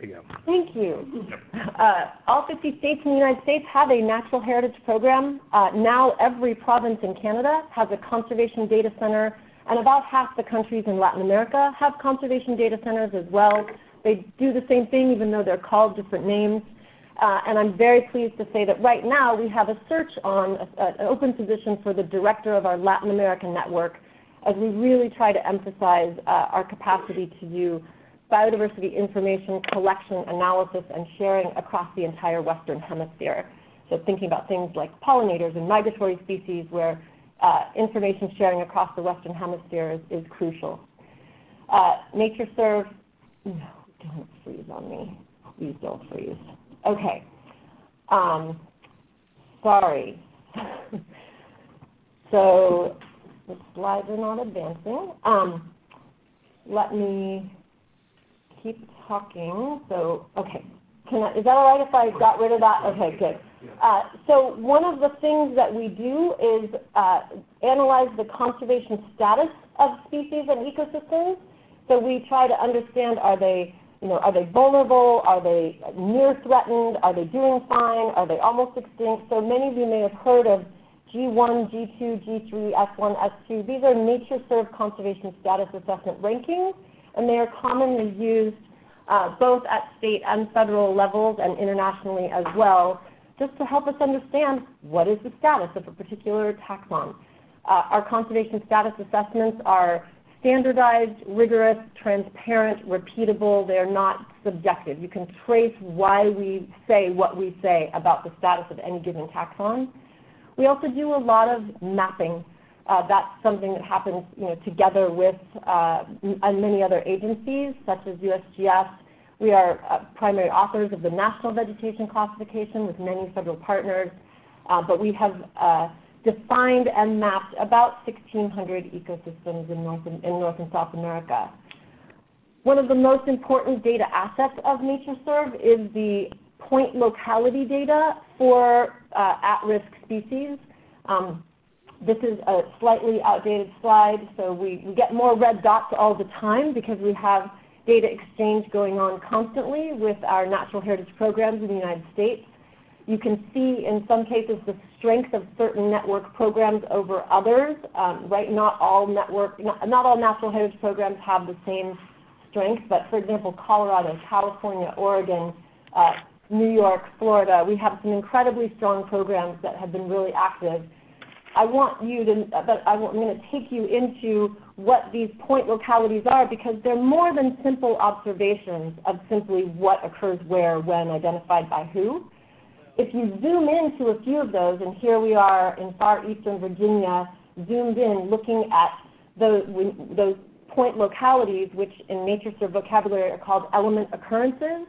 There you go. Thank you. Yep. All 50 states in the United States have a natural heritage program. Now every province in Canada has a conservation data center, and about half the countries in Latin America have conservation data centers as well. They do the same thing even though they're called different names. And I'm very pleased to say that right now we have a search on an open position for the director of our Latin American network, as we really try to emphasize our capacity to do biodiversity information collection, analysis, and sharing across the entire Western Hemisphere. So thinking about things like pollinators and migratory species, where information sharing across the Western Hemisphere is crucial. NatureServe, no, don't freeze on me. Please don't freeze. Okay. Sorry. So the slides are not advancing. Let me keep talking. So, okay. Is that all right if I got rid of that? Okay, good. So one of the things that we do is analyze the conservation status of species and ecosystems. So we try to understand, are they vulnerable? Are they near threatened? Are they doing fine? Are they almost extinct? So many of you may have heard of G1, G2, G3, S1, S2. These are NatureServe conservation status assessment rankings, and they are commonly used both at state and federal levels and internationally as well, just to help us understand what is the status of a particular taxon. Our conservation status assessments are standardized, rigorous, transparent, repeatable. They are not subjective. You can trace why we say what we say about the status of any given taxon. We also do a lot of mapping. That's something that happens together with many other agencies, such as USGS. We are primary authors of the National Vegetation Classification with many federal partners, but we have defined and mapped about 1,600 ecosystems in North and South America. One of the most important data assets of NatureServe is the point locality data for at-risk species. This is a slightly outdated slide, so we get more red dots all the time because we have data exchange going on constantly with our natural heritage programs in the United States. You can see in some cases the strength of certain network programs over others. Right? Not all natural heritage programs have the same strength, but for example, Colorado, California, Oregon, New York, Florida, we have some incredibly strong programs that have been really active. I'm going to take you into what these point localities are, because they're more than simple observations of simply what occurs where, when, identified by who. If you zoom into a few of those, and here we are in far eastern Virginia, zoomed in, looking at those point localities, which in NatureServe vocabulary are called element occurrences.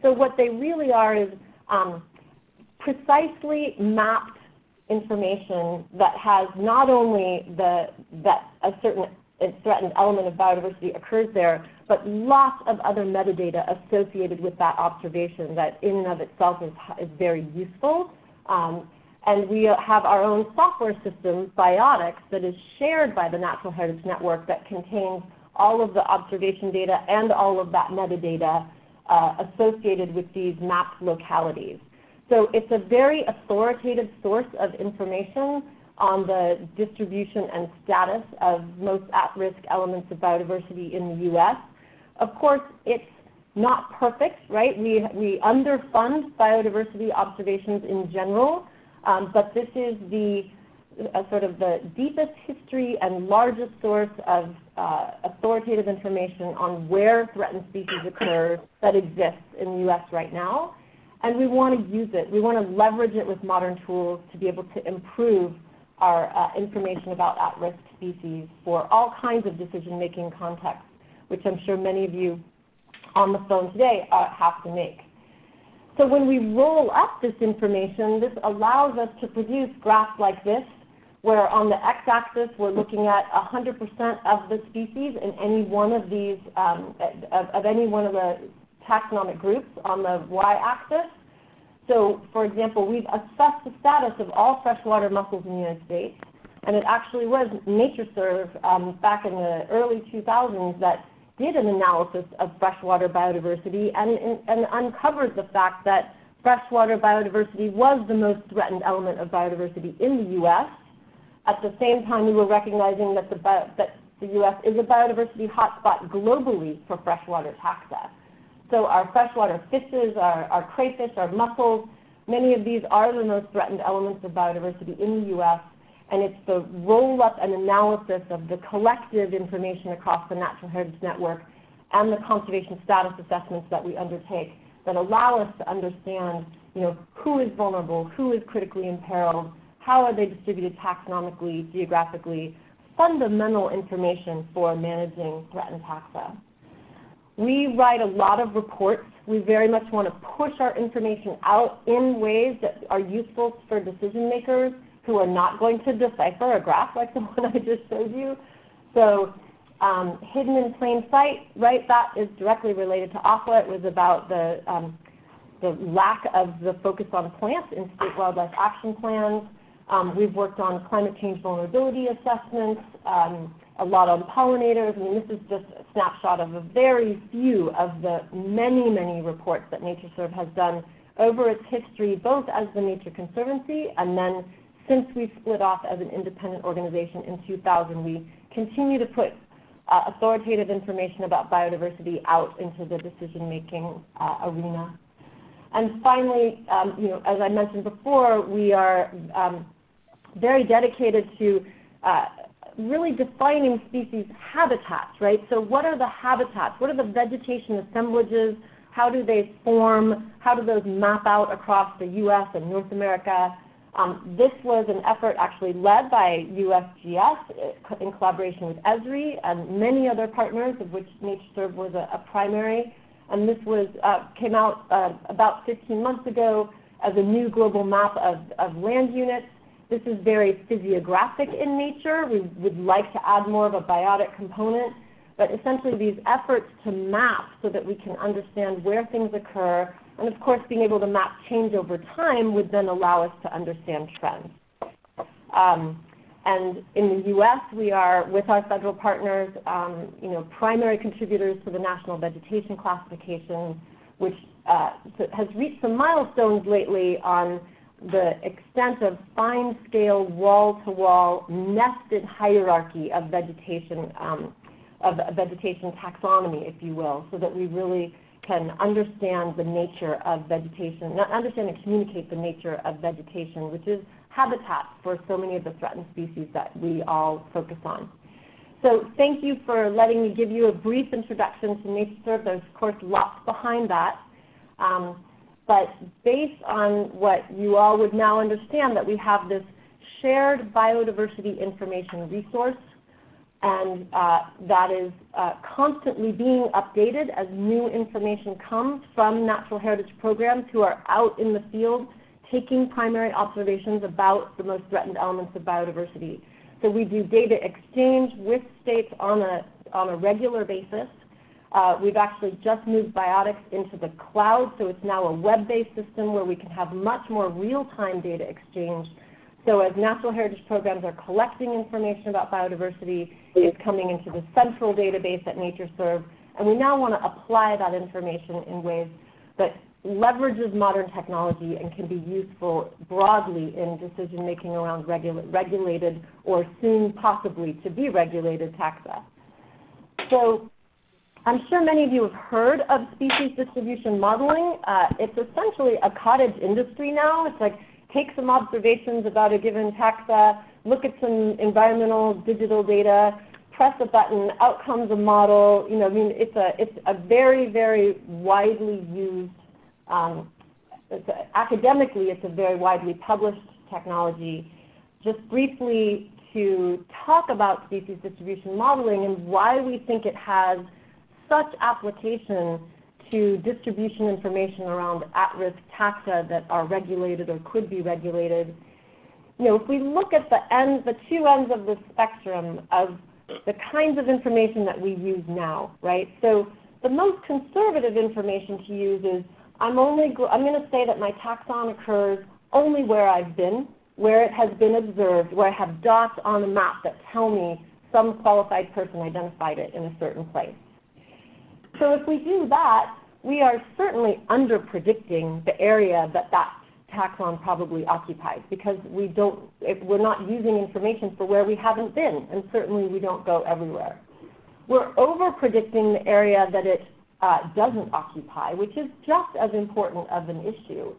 So what they really are is precisely mapped information that has not only that a certain threatened element of biodiversity occurs there, but lots of other metadata associated with that observation that in and of itself is very useful. And we have our own software system, Biotics, that is shared by the Natural Heritage Network that contains all of the observation data and all of that metadata associated with these mapped localities. So it's a very authoritative source of information on the distribution and status of most at-risk elements of biodiversity in the U.S. Of course, it's not perfect, right? We underfund biodiversity observations in general, but this is the sort of the deepest history and largest source of authoritative information on where threatened species occur that exists in the U.S. right now. And we want to use it. We want to leverage it with modern tools to be able to improve our information about at-risk species for all kinds of decision-making contexts, which I'm sure many of you on the phone today have to make. So when we roll up this information, this allows us to produce graphs like this, where on the x-axis we're looking at 100% of the species in any one of these, of any one of the taxonomic groups on the y-axis. So for example, we've assessed the status of all freshwater mussels in the United States, and it actually was NatureServe back in the early 2000s that did an analysis of freshwater biodiversity and uncovered the fact that freshwater biodiversity was the most threatened element of biodiversity in the U.S. At the same time, we were recognizing that the U.S. is a biodiversity hotspot globally for freshwater taxa. So our freshwater fishes, our crayfish, our mussels, many of these are the most threatened elements of biodiversity in the U.S. And it's the roll-up and analysis of the collective information across the Natural Heritage Network and the conservation status assessments that we undertake that allow us to understand, who is vulnerable, who is critically imperiled, how are they distributed taxonomically, geographically, fundamental information for managing threatened taxa. We write a lot of reports. We very much want to push our information out in ways that are useful for decision makers who are not going to decipher a graph like the one I just showed you. So hidden in plain sight, right? That is directly related to AFWA. It was about the lack of the focus on plants in state wildlife action plans. We've worked on climate change vulnerability assessments, a lot on pollinators. I mean, this is just a snapshot of a very few of the many, many reports that NatureServe has done over its history, both as the Nature Conservancy and then since we split off as an independent organization in 2000, we continue to put authoritative information about biodiversity out into the decision-making arena. And finally, as I mentioned before, we are very dedicated to really defining species habitats, right? So what are the habitats? What are the vegetation assemblages? How do they form? How do those map out across the U.S. and North America? This was an effort actually led by USGS in collaboration with ESRI and many other partners, of which NatureServe was a primary. And this was, came out about 15 months ago as a new global map of land units. This is very physiographic in nature. We would like to add more of a biotic component. But essentially these efforts to map so that we can understand where things occur, and of course being able to map change over time would then allow us to understand trends. And in the U.S. we are, with our federal partners, primary contributors to the National Vegetation Classification, which has reached some milestones lately on the extent of fine-scale, wall-to-wall, nested hierarchy of vegetation taxonomy, if you will, so that we really can understand the nature of vegetation, not understand and communicate the nature of vegetation, which is habitat for so many of the threatened species that we all focus on. So thank you for letting me give you a brief introduction to NatureServe. There's, of course, lots behind that. But based on what you all would now understand, that we have this shared biodiversity information resource, and that is constantly being updated as new information comes from natural heritage programs who are out in the field taking primary observations about the most threatened elements of biodiversity. So we do data exchange with states on a regular basis. We've actually just moved Biotics into the cloud, so it's now a web-based system where we can have much more real-time data exchange. So as natural heritage programs are collecting information about biodiversity, it's coming into the central database at NatureServe, and we now want to apply that information in ways that leverages modern technology and can be useful broadly in decision making around regulated or soon possibly to be regulated taxa. So I'm sure many of you have heard of species distribution modeling. It's essentially a cottage industry now. It's like, take some observations about a given taxa, look at some environmental digital data, press a button, out comes a model. I mean, it's a very, very widely used, academically it's a very widely published technology. Just briefly to talk about species distribution modeling and why we think it has such application to distribution information around at-risk taxa that are regulated or could be regulated. If we look at the two ends of the spectrum of the kinds of information that we use now, right? So the most conservative information to use is I'm going to say that my taxon occurs only where I've been, where it has been observed, where I have dots on a map that tell me some qualified person identified it in a certain place. So if we do that, we are certainly under-predicting the area that that taxon probably occupies, because we don't, if we're not using information for where we haven't been, and certainly we don't go everywhere. We're over-predicting the area that it doesn't occupy, which is just as important of an issue.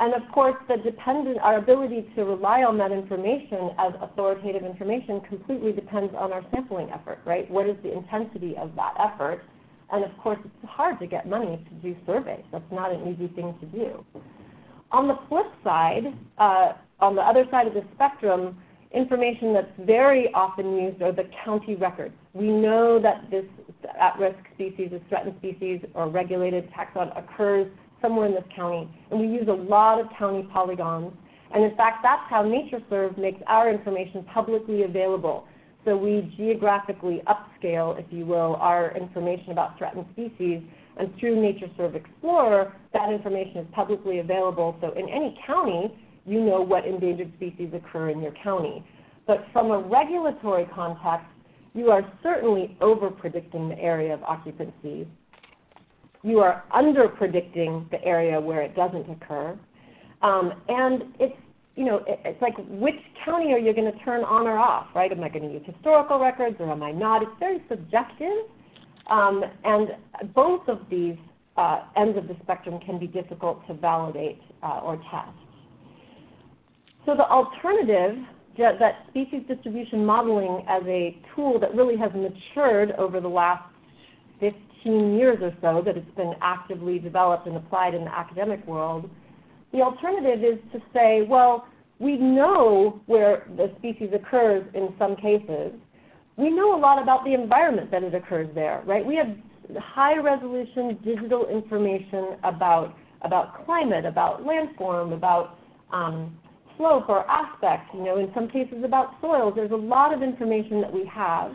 And of course, the dependent, our ability to rely on that information as authoritative information completely depends on our sampling effort, right? What is the intensity of that effort? And of course, it's hard to get money to do surveys. That's not an easy thing to do. On the flip side, on the other side of the spectrum, information that's very often used are the county records. We know that this at-risk species, this threatened species, or regulated taxon occurs somewhere in this county, and we use a lot of county polygons. And in fact, that's how NatureServe makes our information publicly available. So we geographically upscale, if you will, our information about threatened species, and through NatureServe Explorer, that information is publicly available. So in any county, you know what endangered species occur in your county. But from a regulatory context, you are certainly over-predicting the area of occupancy. You are under-predicting the area where it doesn't occur. And it's, you know, it's like, which county are you going to turn on or off, right? Am I going to use historical records or am I not? It's very subjective. And both of these ends of the spectrum can be difficult to validate or test. So the alternative, that species distribution modeling as a tool that really has matured over the last 15 years or so, that it's been actively developed and applied in the academic world, the alternative is to say, well, we know where the species occurs in some cases. We know a lot about the environment that it occurs there, right? We have high-resolution digital information about climate, about landform, about slope or aspect, you know, in some cases about soils. There's a lot of information that we have.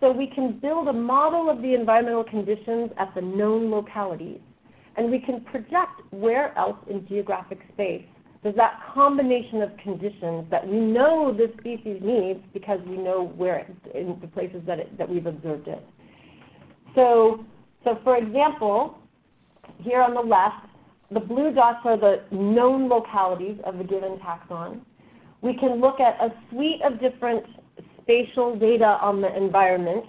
So we can build a model of the environmental conditions at the known localities, and we can project where else in geographic space does that combination of conditions that we know this species needs because we know where it, in the places that, that we've observed it. So for example, here on the left, the blue dots are the known localities of a given taxon. We can look at a suite of different spatial data on the environment.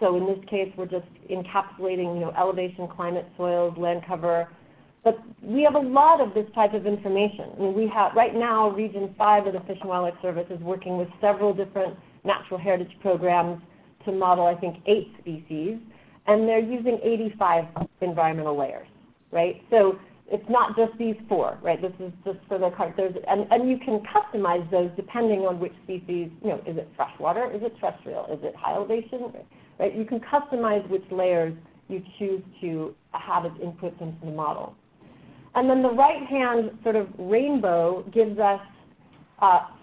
So in this case, we're just encapsulating, you know, elevation, climate, soils, land cover. But we have a lot of this type of information. I mean, we have, right now, Region 5 of the Fish and Wildlife Service is working with several different natural heritage programs to model, I think, 8 species. And they're using 85 environmental layers, right? So it's not just these 4, right? This is just for the cart. And you can customize those depending on which species, you know, is it freshwater? Is it terrestrial? Is it high elevation? Right? You can customize which layers you choose to have as inputs into the model. And then the right-hand sort of rainbow gives us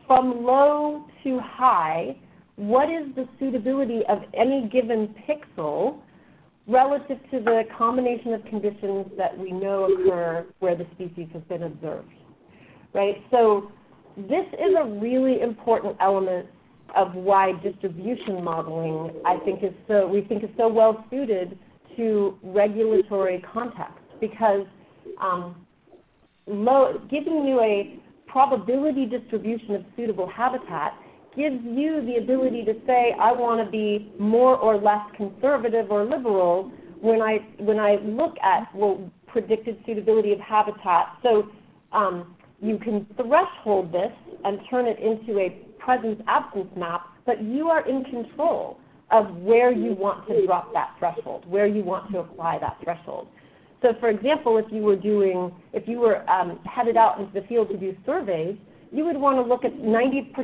from low to high, what is the suitability of any given pixel relative to the combination of conditions that we know occur where the species has been observed, right? So this is a really important element of why distribution modeling, I think, is so, we think is so well suited to regulatory context, because giving you a probability distribution of suitable habitat gives you the ability to say, I want to be more or less conservative or liberal when I look at, well, predicted suitability of habitat. So you can threshold this and turn it into a presence-absence map, but you are in control of where you want to drop that threshold, where you want to apply that threshold. So for example, if you were headed out into the field to do surveys, you would want to look at 90%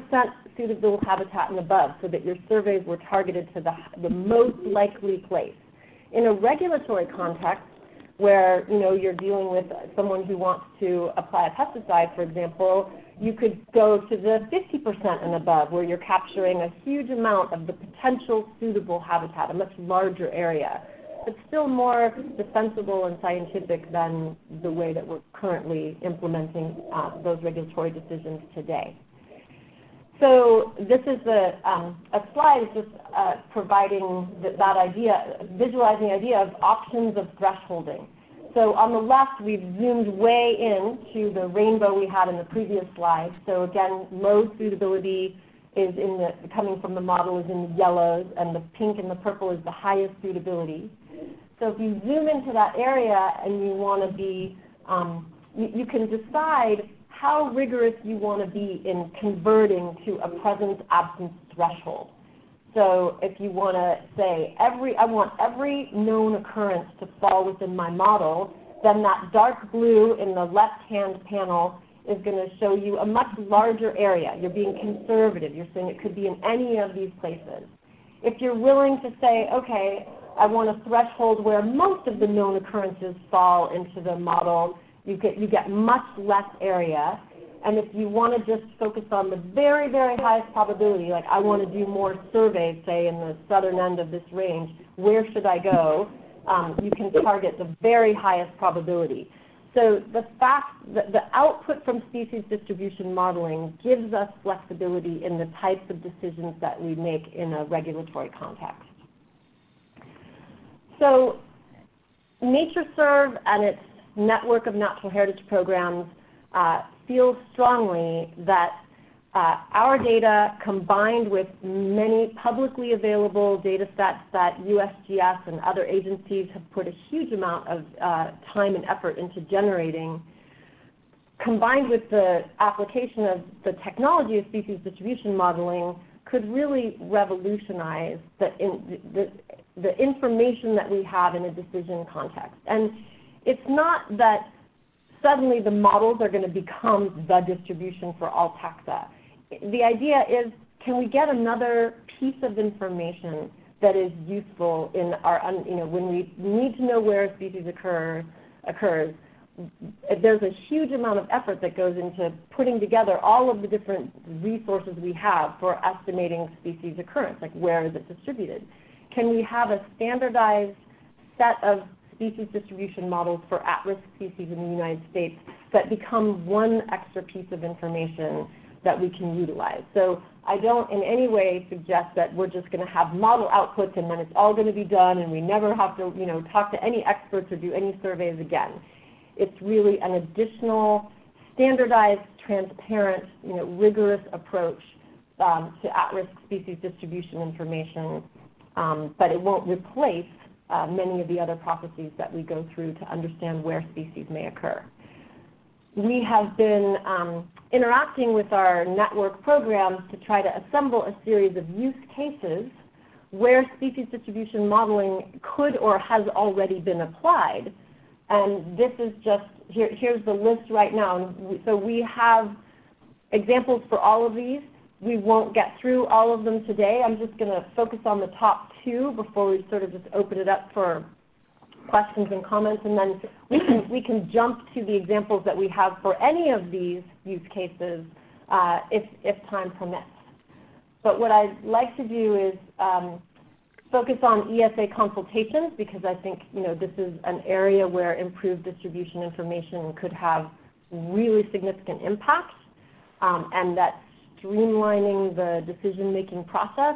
suitable habitat and above so that your surveys were targeted to the most likely place. In a regulatory context where, you know, you're dealing with someone who wants to apply a pesticide, for example, you could go to the 50% and above where you're capturing a huge amount of the potential suitable habitat, a much larger area. It's still more defensible and scientific than the way that we're currently implementing those regulatory decisions today. So this is a slide just providing that idea, visualizing the idea of options of thresholding. So on the left, we've zoomed way in to the rainbow we had in the previous slide. So again, low suitability is in the, coming from the model is in the yellows, and the pink and the purple is the highest suitability. So if you zoom into that area and you want to be, you can decide how rigorous you want to be in converting to a presence-absence threshold. So if you want to say, I want every known occurrence to fall within my model, then that dark blue in the left-hand panel is going to show you a much larger area. You're being conservative. You're saying it could be in any of these places. If you're willing to say, okay, I want a threshold where most of the known occurrences fall into the model, you get much less area. And if you want to just focus on the very, very highest probability, like I want to do more surveys, say, in the southern end of this range, where should I go? You can target the very highest probability. So the output from species distribution modeling gives us flexibility in the types of decisions that we make in a regulatory context. So NatureServe and its network of natural heritage programs feel strongly that our data, combined with many publicly available data sets that USGS and other agencies have put a huge amount of time and effort into generating, combined with the application of the technology of species distribution modeling, could really revolutionize the information that we have in a decision context. And it's not that suddenly the models are going to become the distribution for all taxa. The idea is, can we get another piece of information that is useful in our, when we need to know where a species occurs, there's a huge amount of effort that goes into putting together all of the different resources we have for estimating species occurrence, like where is it distributed. Can we have a standardized set of species distribution models for at-risk species in the United States that become one extra piece of information that we can utilize? So I don't in any way suggest that we're just going to have model outputs and then it's all going to be done and we never have to talk to any experts or do any surveys again. It's really an additional, standardized, transparent, rigorous approach to at-risk species distribution information, but it won't replace many of the other processes that we go through to understand where species may occur. We have been interacting with our network programs to try to assemble a series of use cases where species distribution modeling could or has already been applied. And this is just, here's the list right now. So we have examples for all of these. We won't get through all of them today. I'm just going to focus on the top two before we sort of just open it up for questions and comments. And then we can jump to the examples that we have for any of these use cases if time permits. But what I'd like to do is focus on ESA consultations, because I think this is an area where improved distribution information could have really significant impact, and that streamlining the decision-making process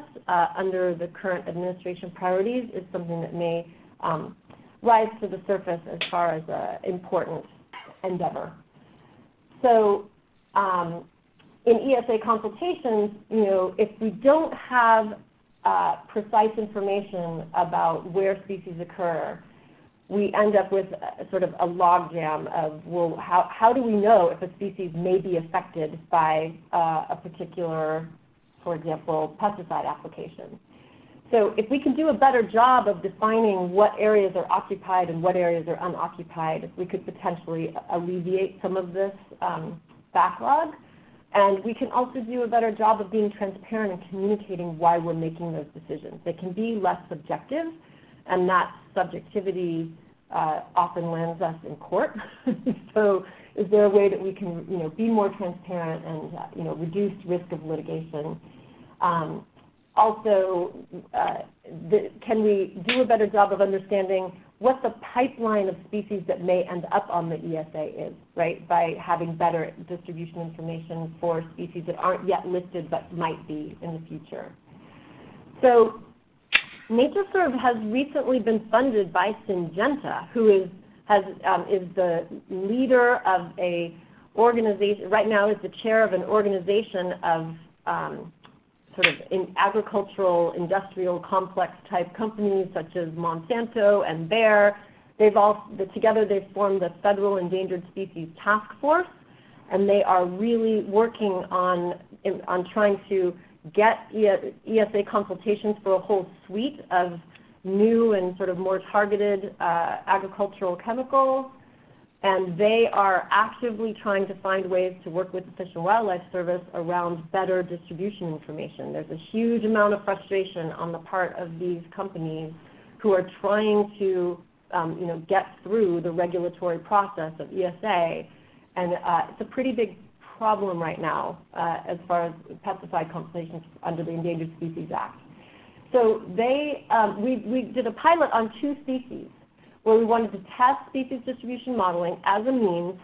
under the current administration priorities is something that may rise to the surface as far as an important endeavor. So in ESA consultations, if we don't have precise information about where species occur, we end up with sort of a logjam of, well, how do we know if a species may be affected by a particular, for example, pesticide application? So if we can do a better job of defining what areas are occupied and what areas are unoccupied, we could potentially alleviate some of this backlog. And we can also do a better job of being transparent and communicating why we're making those decisions. They can be less subjective, and that subjectivity often lands us in court. So is there a way that we can be more transparent and reduce risk of litigation? Also, can we do a better job of understanding what the pipeline of species that may end up on the ESA is, right, by having better distribution information for species that aren't yet listed but might be in the future. So NatureServe has recently been funded by Syngenta, who is the leader of a organization, right now is the chair of an organization of sort of in agricultural, industrial, complex type companies such as Monsanto and Bayer. They've all, together they've formed the Federal Endangered Species Task Force, and they are really working on trying to get ESA consultations for a whole suite of new and sort of more targeted agricultural chemicals. And they are actively trying to find ways to work with the Fish and Wildlife Service around better distribution information. There's a huge amount of frustration on the part of these companies who are trying to you know, get through the regulatory process of ESA. And it's a pretty big problem right now as far as pesticide consultations under the Endangered Species Act. So they, we did a pilot on 2 species, where we wanted to test species distribution modeling as a means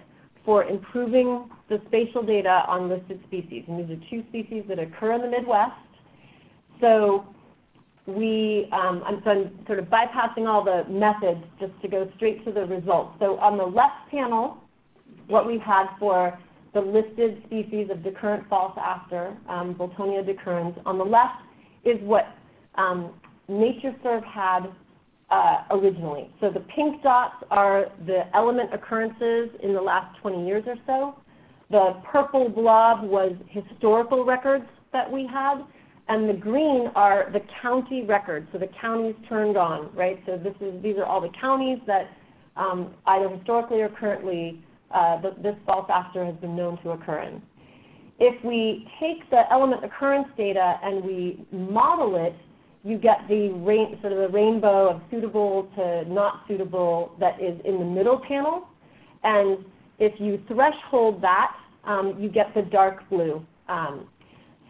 for improving the spatial data on listed species. And these are 2 species that occur in the Midwest. So we, I'm sort of bypassing all the methods just to go straight to the results. So on the left panel, what we had for the listed species of the current false aster, Boltonia decurrens, on the left is what NatureServe had originally. So the pink dots are the element occurrences in the last 20 years or so. The purple blob was historical records that we had, and the green are the county records, so the counties turned on, right? So this is, these are all the counties that either historically or currently this false aster has been known to occur in. If we take the element occurrence data and we model it, you get the sort of the rainbow of suitable to not suitable that is in the middle panel. And if you threshold that, you get the dark blue.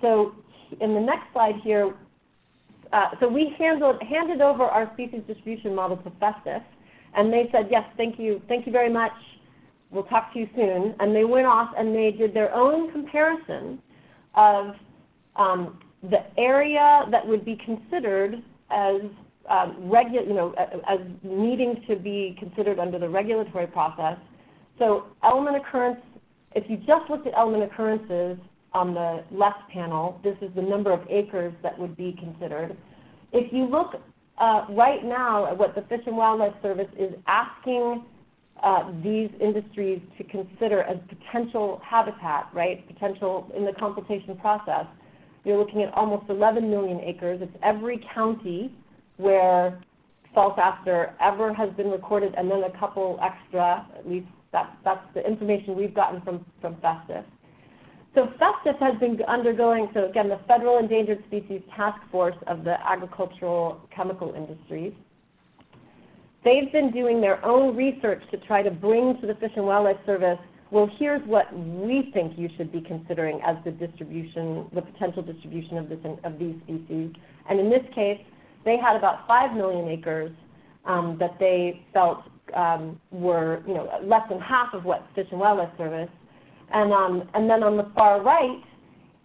So in the next slide here, so we handed over our species distribution model to Festus, and they said, yes, thank you very much. We'll talk to you soon. And they went off and they did their own comparison of the area that would be considered as as needing to be considered under the regulatory process. So element occurrence, if you just looked at element occurrences on the left panel, this is the number of acres that would be considered. If you look right now at what the Fish and Wildlife Service is asking these industries to consider as potential habitat, right, potential in the consultation process, you're looking at almost 11 million acres. It's every county where false aster ever has been recorded, and then a couple extra. At least that's the information we've gotten from Festus. So Festus has been undergoing, so again, the Federal Endangered Species Task Force of the agricultural chemical industries. They've been doing their own research to try to bring to the Fish and Wildlife Service, well, here's what we think you should be considering as the distribution, the potential distribution of, these species. And in this case, they had about 5 million acres that they felt were, you know, less than half of what Fish and Wildlife Service. And then on the far right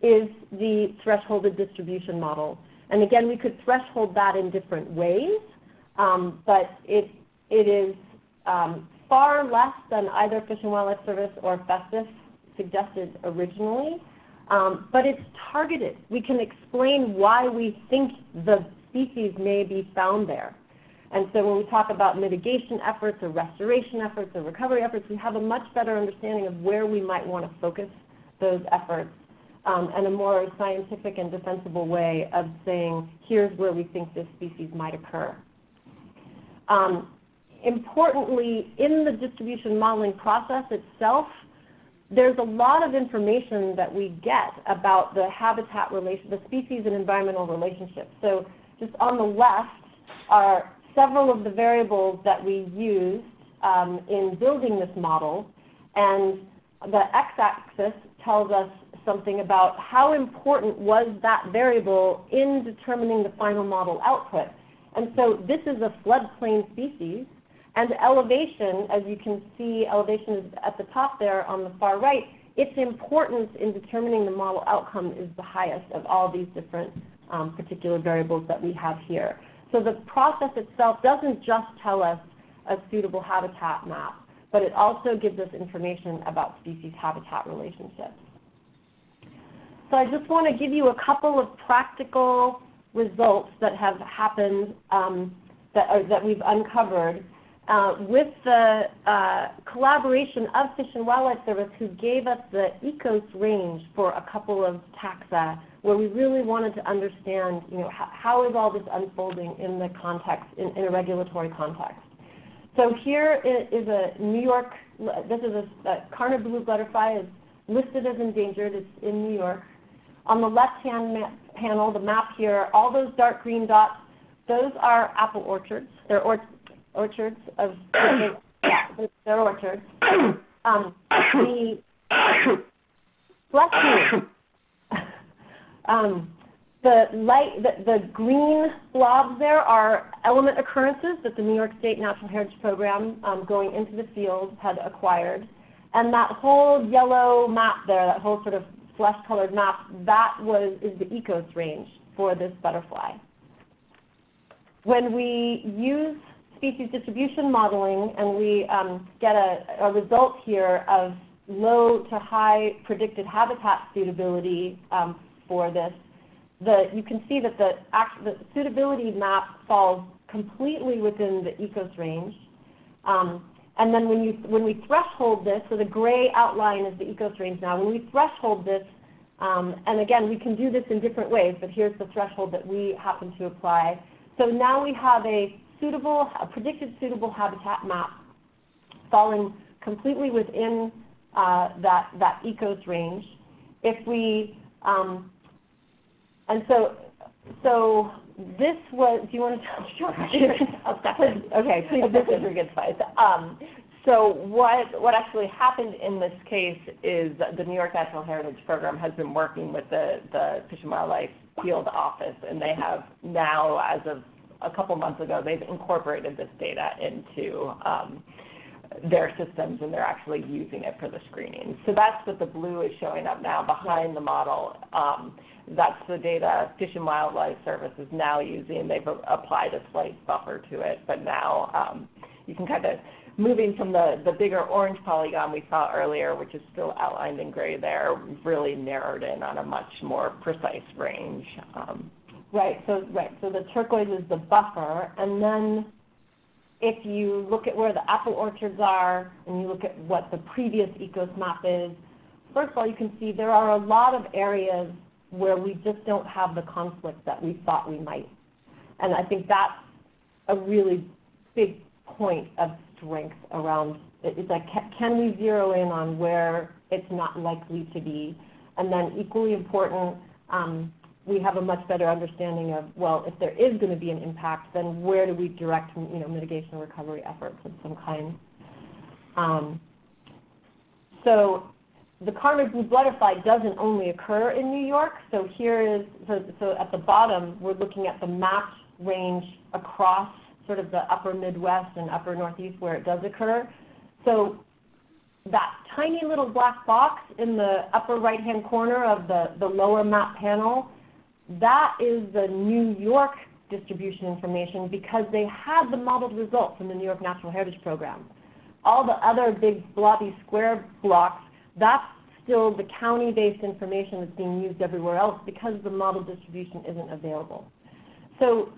is the thresholded distribution model. And again, we could threshold that in different ways, but it is far less than either Fish and Wildlife Service or Festus suggested originally, but it's targeted. We can explain why we think the species may be found there. And so when we talk about mitigation efforts or restoration efforts or recovery efforts, we have a much better understanding of where we might want to focus those efforts and a more scientific and defensible way of saying, here's where we think this species might occur. Importantly, in the distribution modeling process itself, there's a lot of information that we get about the habitat relation, the species and environmental relationship. So just on the left are several of the variables that we used in building this model, and the x-axis tells us something about how important was that variable in determining the final model output. And so this is a floodplain species. And elevation, as you can see, elevation is at the top there on the far right. Its importance in determining the model outcome is the highest of all these different particular variables that we have here. So the process itself doesn't just tell us a suitable habitat map, but it also gives us information about species-habitat relationships. So I just want to give you a couple of practical results that have happened that we've uncovered with the collaboration of Fish and Wildlife Service, who gave us the ECOS range for a couple of taxa, where we really wanted to understand, you know, how is all this unfolding in the context, in a regulatory context. So here is a New York, this is a Karna blue butterfly is listed as endangered. It's in New York. On the left-hand panel, the map here, all those dark green dots, those are apple orchards. They're orchards of they're orchards. The light, the green blobs there are element occurrences that the New York State Natural Heritage Program going into the field had acquired. And that whole yellow map there, that whole sort of flesh-colored map, that is the ECOS range for this butterfly. When we use species distribution modeling and we get a result here of low to high predicted habitat suitability for this, you can see that the suitability map falls completely within the ECOS range. And then when we threshold this, so the gray outline is the ECOS range now. When we threshold this, and again, we can do this in different ways, but here's the threshold that we happen to apply. So now we have a predicted suitable habitat map falling completely within that ECOS range. If we and so this was. Do you want to tell? Sure. Okay. Please. This is a good slide. So what actually happened in this case is the New York Natural Heritage Program has been working with the Fish and Wildlife Field Office, and they have now, as of a couple months ago, they've incorporated this data into their systems, and they're actually using it for the screening. So that's what the blue is showing up now behind the model. That's the data Fish and Wildlife Service is now using. They've applied a slight buffer to it, but now you can kind of, moving from the bigger orange polygon we saw earlier, which is still outlined in gray there, really narrowed in on a much more precise range. Right, so the turquoise is the buffer, and then if you look at where the apple orchards are and you look at what the previous ECOS map is, first of all, you can see there are a lot of areas where we just don't have the conflict that we thought we might. And I think that's a really big point of strength around it. It's like, can we zero in on where it's not likely to be? And then equally important, we have a much better understanding of, well, if there is going to be an impact, then where do we direct, you know, mitigation or recovery efforts of some kind? So the Karna blue butterfly doesn't only occur in New York. So here is, so at the bottom, we're looking at the mapped range across sort of the upper Midwest and upper Northeast where it does occur. So that tiny little black box in the upper right-hand corner of the lower map panel, that is the New York distribution information because they had the modeled results from the New York Natural Heritage Program. All the other big blobby square blocks, that's still the county-based information that's being used everywhere else because the model distribution isn't available. So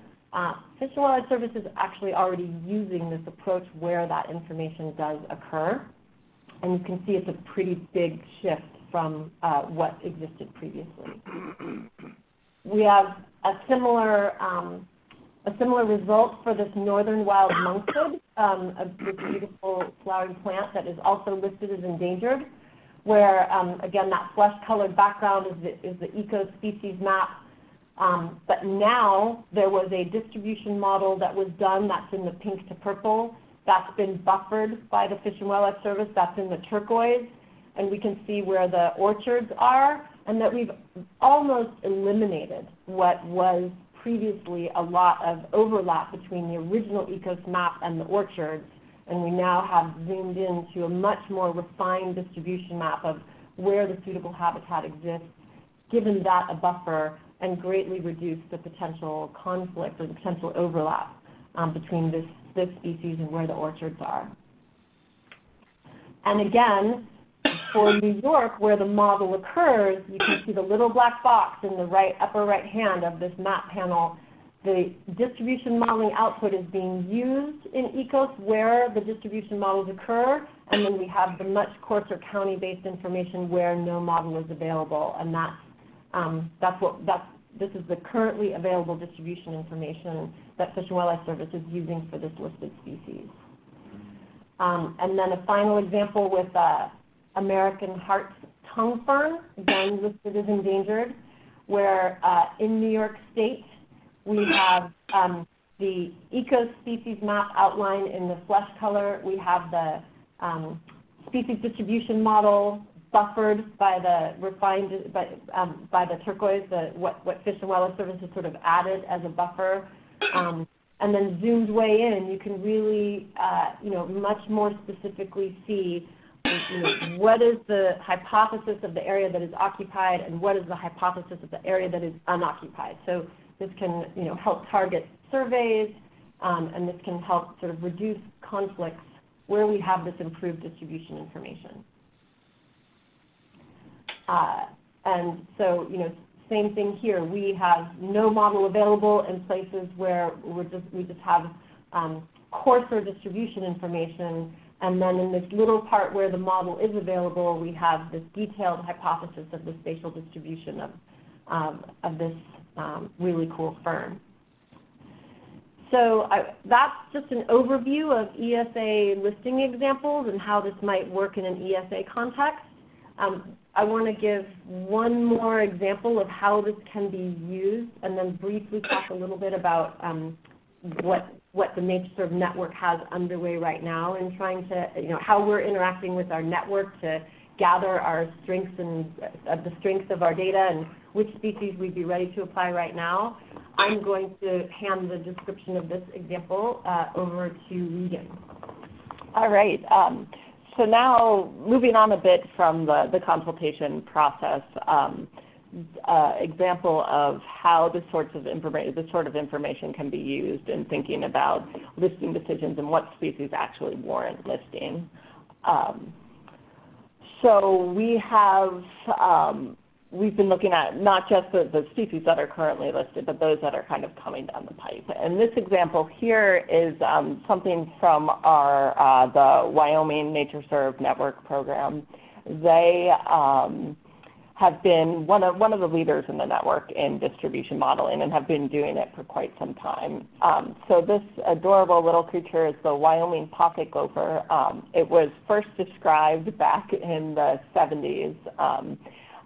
Fish and Wildlife Service is actually already using this approach where that information does occur. And you can see it's a pretty big shift from what existed previously. We have a similar result for this northern wild monkshood, this beautiful flowering plant that is also listed as endangered, where again that flesh-colored background is the eco-species map. But now there was a distribution model that was done that's in the pink to purple. That's been buffered by the Fish and Wildlife Service. That's in the turquoise. And we can see where the orchards are, and that we've almost eliminated what was previously a lot of overlap between the original ECOS map and the orchards and we now have zoomed into a much more refined distribution map of where the suitable habitat exists, given that a buffer, and greatly reduce the potential conflict or the potential overlap between this species and where the orchards are. And again, for New York, where the model occurs, you can see the little black box in the upper right hand of this map panel. The distribution modeling output is being used in ECOS where the distribution models occur, and then we have the much coarser county-based information where no model is available, and this is the currently available distribution information that Fish and Wildlife Service is using for this listed species. And then a final example with American Heart's tongue fern, again listed as endangered, where in New York State we have the eco-species map outlined in the flesh color. We have the species distribution model buffered by the refined by the turquoise, what Fish and Wildlife Service has sort of added as a buffer, and then zoomed way in, you can really much more specifically see what is the hypothesis of the area that is occupied and what is the hypothesis of the area that is unoccupied. So this can help target surveys, and this can help sort of reduce conflicts where we have this improved distribution information. And so, same thing here. We have no model available in places where we just have coarser distribution information, and then in this little part where the model is available, we have this detailed hypothesis of the spatial distribution of this really cool fern. So that's just an overview of ESA listing examples and how this might work in an ESA context. I want to give one more example of how this can be used, and then briefly talk a little bit about what the NatureServe network has underway right now, and trying to how we're interacting with our network to gather our strengths and the strengths of our data, and which species we'd be ready to apply right now. I'm going to hand the description of this example over to Regan. All right. So now, moving on a bit from the consultation process, example of how this sort of information can be used in thinking about listing decisions and what species actually warrant listing. So we've been looking at not just the species that are currently listed, but those that are kind of coming down the pipe. And this example here is something from the Wyoming NatureServe network program. They have been one of the leaders in the network in distribution modeling, and have been doing it for quite some time. So this adorable little creature is the Wyoming pocket gopher. It was first described back in the 70s.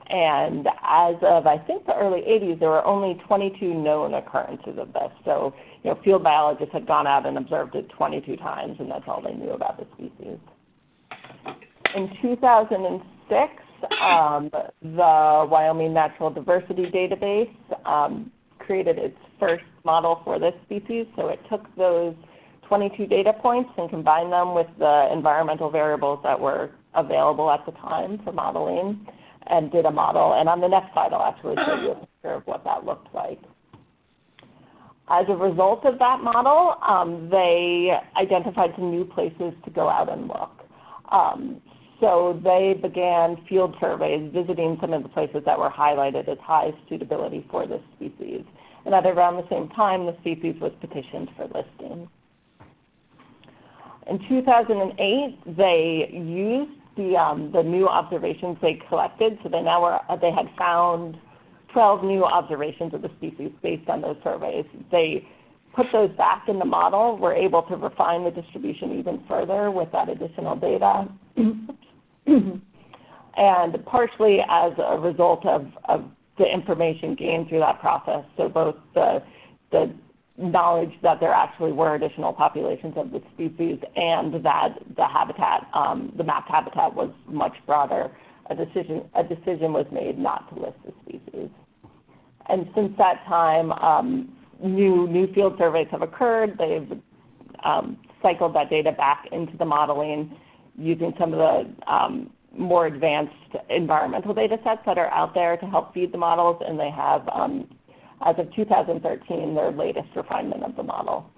And as of, I think, the early 80s, there were only 22 known occurrences of this. So field biologists had gone out and observed it 22 times, and that's all they knew about the species. In 2006, the Wyoming Natural Diversity Database created its first model for this species. So it took those 22 data points and combined them with the environmental variables that were available at the time for modeling, and did a model. And on the next slide, I'll actually show you a picture of what that looked like. As a result of that model, they identified some new places to go out and look. So they began field surveys, visiting some of the places that were highlighted as high suitability for this species. And at around the same time, the species was petitioned for listing. In 2008, they used the new observations they collected. So they had found 12 new observations of the species based on those surveys. They put those back in the model, were able to refine the distribution even further with that additional data. And partially as a result of the information gained through that process, so both the knowledge that there actually were additional populations of the species and that the habitat, the mapped habitat, was much broader, a decision was made not to list the species. And since that time, new field surveys have occurred. They've cycled that data back into the modeling using some of the more advanced environmental data sets that are out there to help feed the models, and they have, as of 2013, their latest refinement of the model.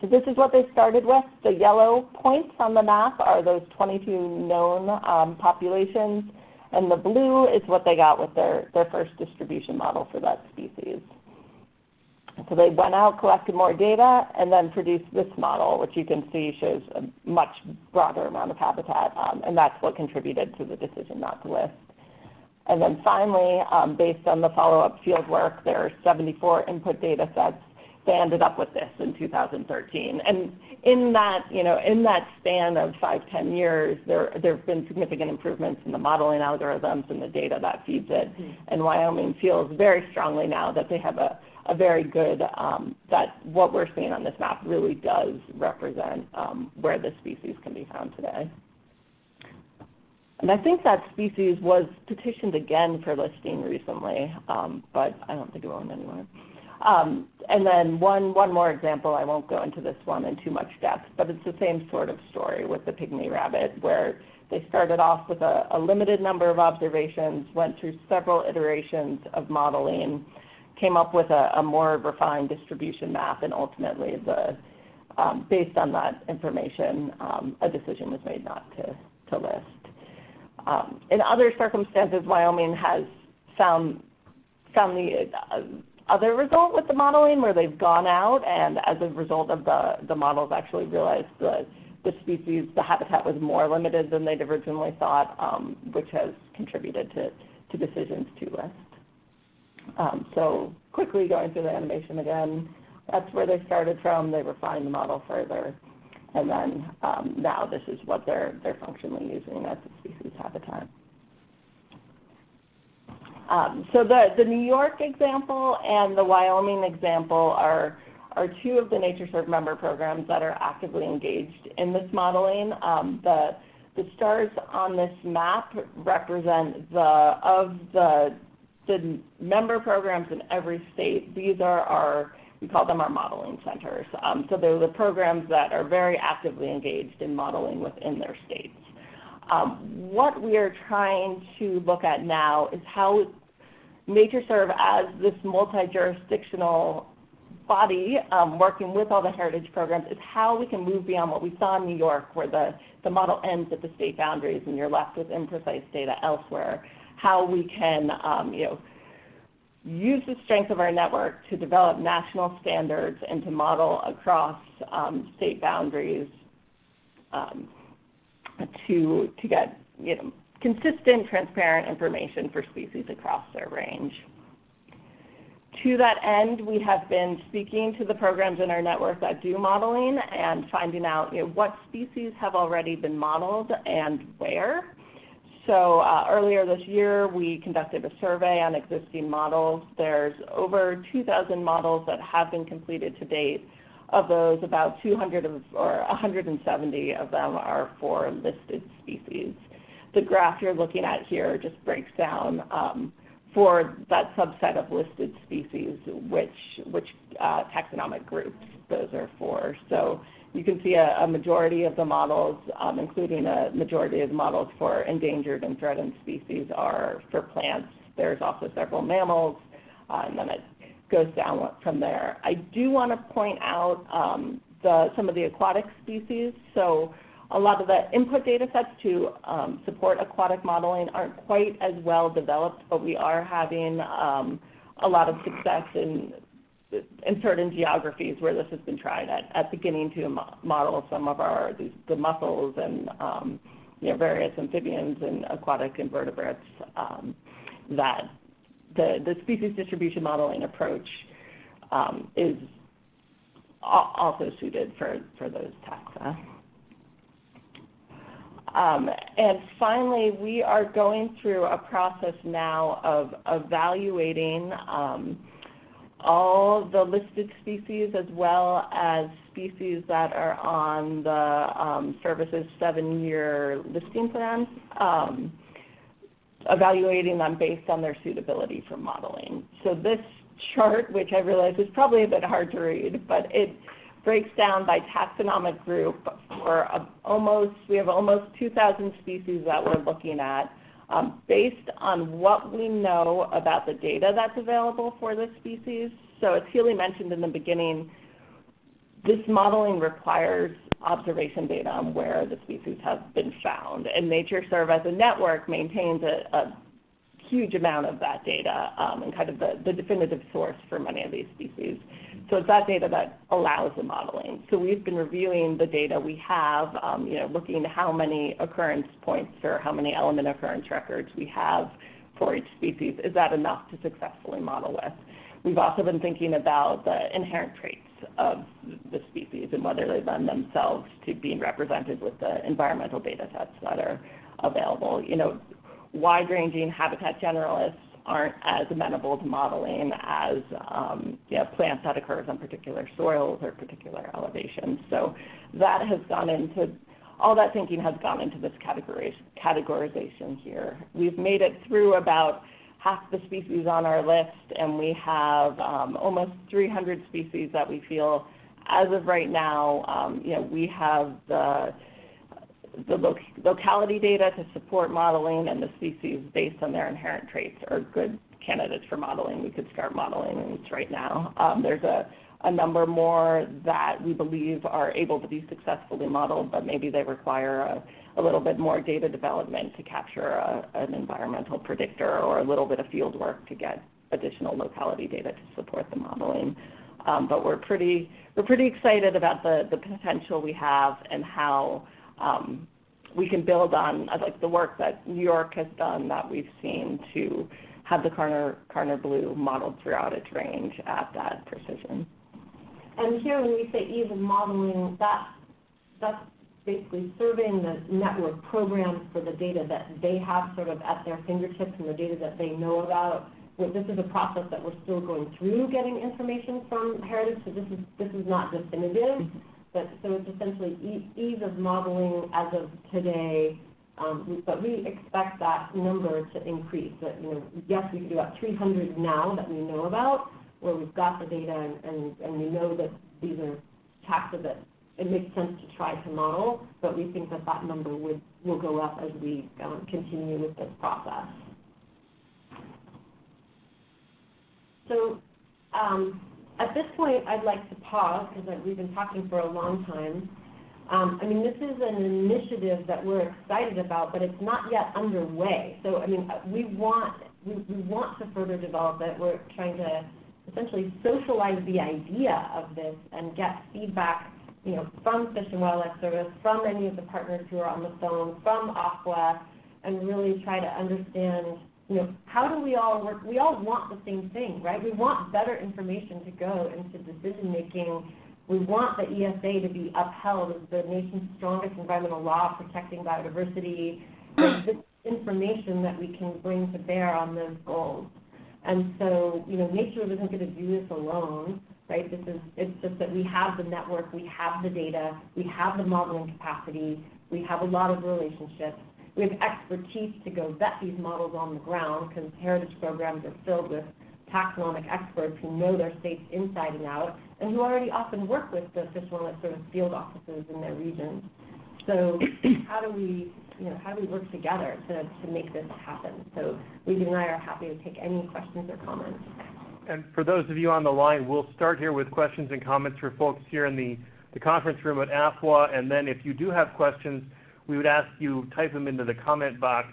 So this is what they started with. The yellow points on the map are those 22 known populations, and the blue is what they got with their first distribution model for that species. So they went out, collected more data, and then produced this model, which you can see shows a much broader amount of habitat, and that's what contributed to the decision not to list. And then finally, based on the follow-up field work, there are 74 input data sets. They ended up with this in 2013. And in that, in that span of 5–10 years, there have been significant improvements in the modeling algorithms and the data that feeds it. And Wyoming feels very strongly now that they have a very good, that what we're seeing on this map really does represent where the species can be found today. And I think that species was petitioned again for listing recently, but I don't think it went anywhere. And then one more example, I won't go into this one in too much depth, but it's the same sort of story with the pygmy rabbit, where they started off with a limited number of observations, went through several iterations of modeling, came up with a more refined distribution map, and ultimately, based on that information, a decision was made not to list. In other circumstances, Wyoming has found the other result with the modeling, where they've gone out and as a result of the models actually realized the species, the habitat was more limited than they'd originally thought, which has contributed to decisions to list. So quickly going through the animation again, that's where they started from. They refined the model further. And then now this is what they're functionally using as a species habitat. So the New York example and the Wyoming example are two of the NatureServe member programs that are actively engaged in this modeling. The stars on this map represent the member programs in every state. These are we call them our modeling centers. So they're the programs that are very actively engaged in modeling within their states. What we are trying to look at now is how NatureServe, as this multi-jurisdictional body working with all the heritage programs, is how we can move beyond what we saw in New York, where the model ends at the state boundaries and you're left with imprecise data elsewhere, how we can use the strength of our network to develop national standards and to model across state boundaries to get consistent, transparent information for species across their range. To that end, we have been speaking to the programs in our network that do modeling and finding out what species have already been modeled and where. So earlier this year, we conducted a survey on existing models. There's over 2,000 models that have been completed to date. Of those, about 170 of them are for listed species. The graph you're looking at here just breaks down for that subset of listed species which taxonomic groups those are for. So you can see a majority of the models, including a majority of the models for endangered and threatened species, are for plants. There's also several mammals, and then it goes down from there. I do want to point out some of the aquatic species. So a lot of the input data sets to support aquatic modeling aren't quite as well developed, but we are having a lot of success in certain geographies where this has been tried at beginning to model some of the mussels and various amphibians and aquatic invertebrates that the species distribution modeling approach is also suited for those taxa. And finally, we are going through a process now of evaluating all the listed species as well as species that are on the service's 7-year listing plan, evaluating them based on their suitability for modeling. So this chart, which I realize is probably a bit hard to read, but it breaks down by taxonomic group for we have almost 2,000 species that we're looking at. Based on what we know about the data that's available for this species. So as Healy mentioned in the beginning, this modeling requires observation data on where the species have been found. And NatureServe as a network maintains a huge amount of that data and kind of the definitive source for many of these species. So it's that data that allows the modeling. So we've been reviewing the data we have, looking at how many occurrence points or how many element occurrence records we have for each species. Is that enough to successfully model with? We've also been thinking about the inherent traits of the species and whether they lend themselves to being represented with the environmental data sets that are available. Wide-ranging habitat generalists aren't as amenable to modeling as plants that occur on particular soils or particular elevations. So that has gone into, all that thinking has gone into this categorization here. We've made it through about half the species on our list, and we have almost 300 species that we feel, as of right now, we have the locality data to support modeling, and the species based on their inherent traits are good candidates for modeling. We could start modeling right now. There's a number more that we believe are able to be successfully modeled, but maybe they require a little bit more data development to capture an environmental predictor or a little bit of field work to get additional locality data to support the modeling. But we're pretty excited about the potential we have and how we can build on the work that New York has done that we've seen to have the Carner Blue modeled throughout its range at that precision. And here when we say ease of modeling, that's basically surveying the network program for the data that they have sort of at their fingertips and the data that they know about. This is a process that we're still going through getting information from heritage, so this is not definitive. Mm-hmm. So it's essentially ease of modeling as of today, but we expect that number to increase. That, yes, we can do about 300 now that we know about, where we've got the data and we know that these are taxa that it makes sense to try to model, but we think that number will go up as we continue with this process. So. At this point, I'd like to pause because we've been talking for a long time. This is an initiative that we're excited about, but it's not yet underway. So, we want to further develop it. We're trying to essentially socialize the idea of this and get feedback, from Fish and Wildlife Service, from any of the partners who are on the phone, from AFWA, and really try to understand. How do we all work? We all want the same thing, right? We want better information to go into decision making. We want the ESA to be upheld as the nation's strongest environmental law protecting biodiversity. This information that we can bring to bear on those goals. And so, nature isn't going to do this alone, right? It's just that we have the network, we have the data, we have the modeling capacity, we have a lot of relationships. We have expertise to go vet these models on the ground because heritage programs are filled with taxonomic experts who know their states inside and out and who already often work with the Fish and Wildlife Service field offices in their regions. So how do we work together to make this happen? So Regan and I are happy to take any questions or comments. And for those of you on the line, we'll start here with questions and comments for folks here in the conference room at AFWA, and then if you do have questions, we would ask you type them into the comment box.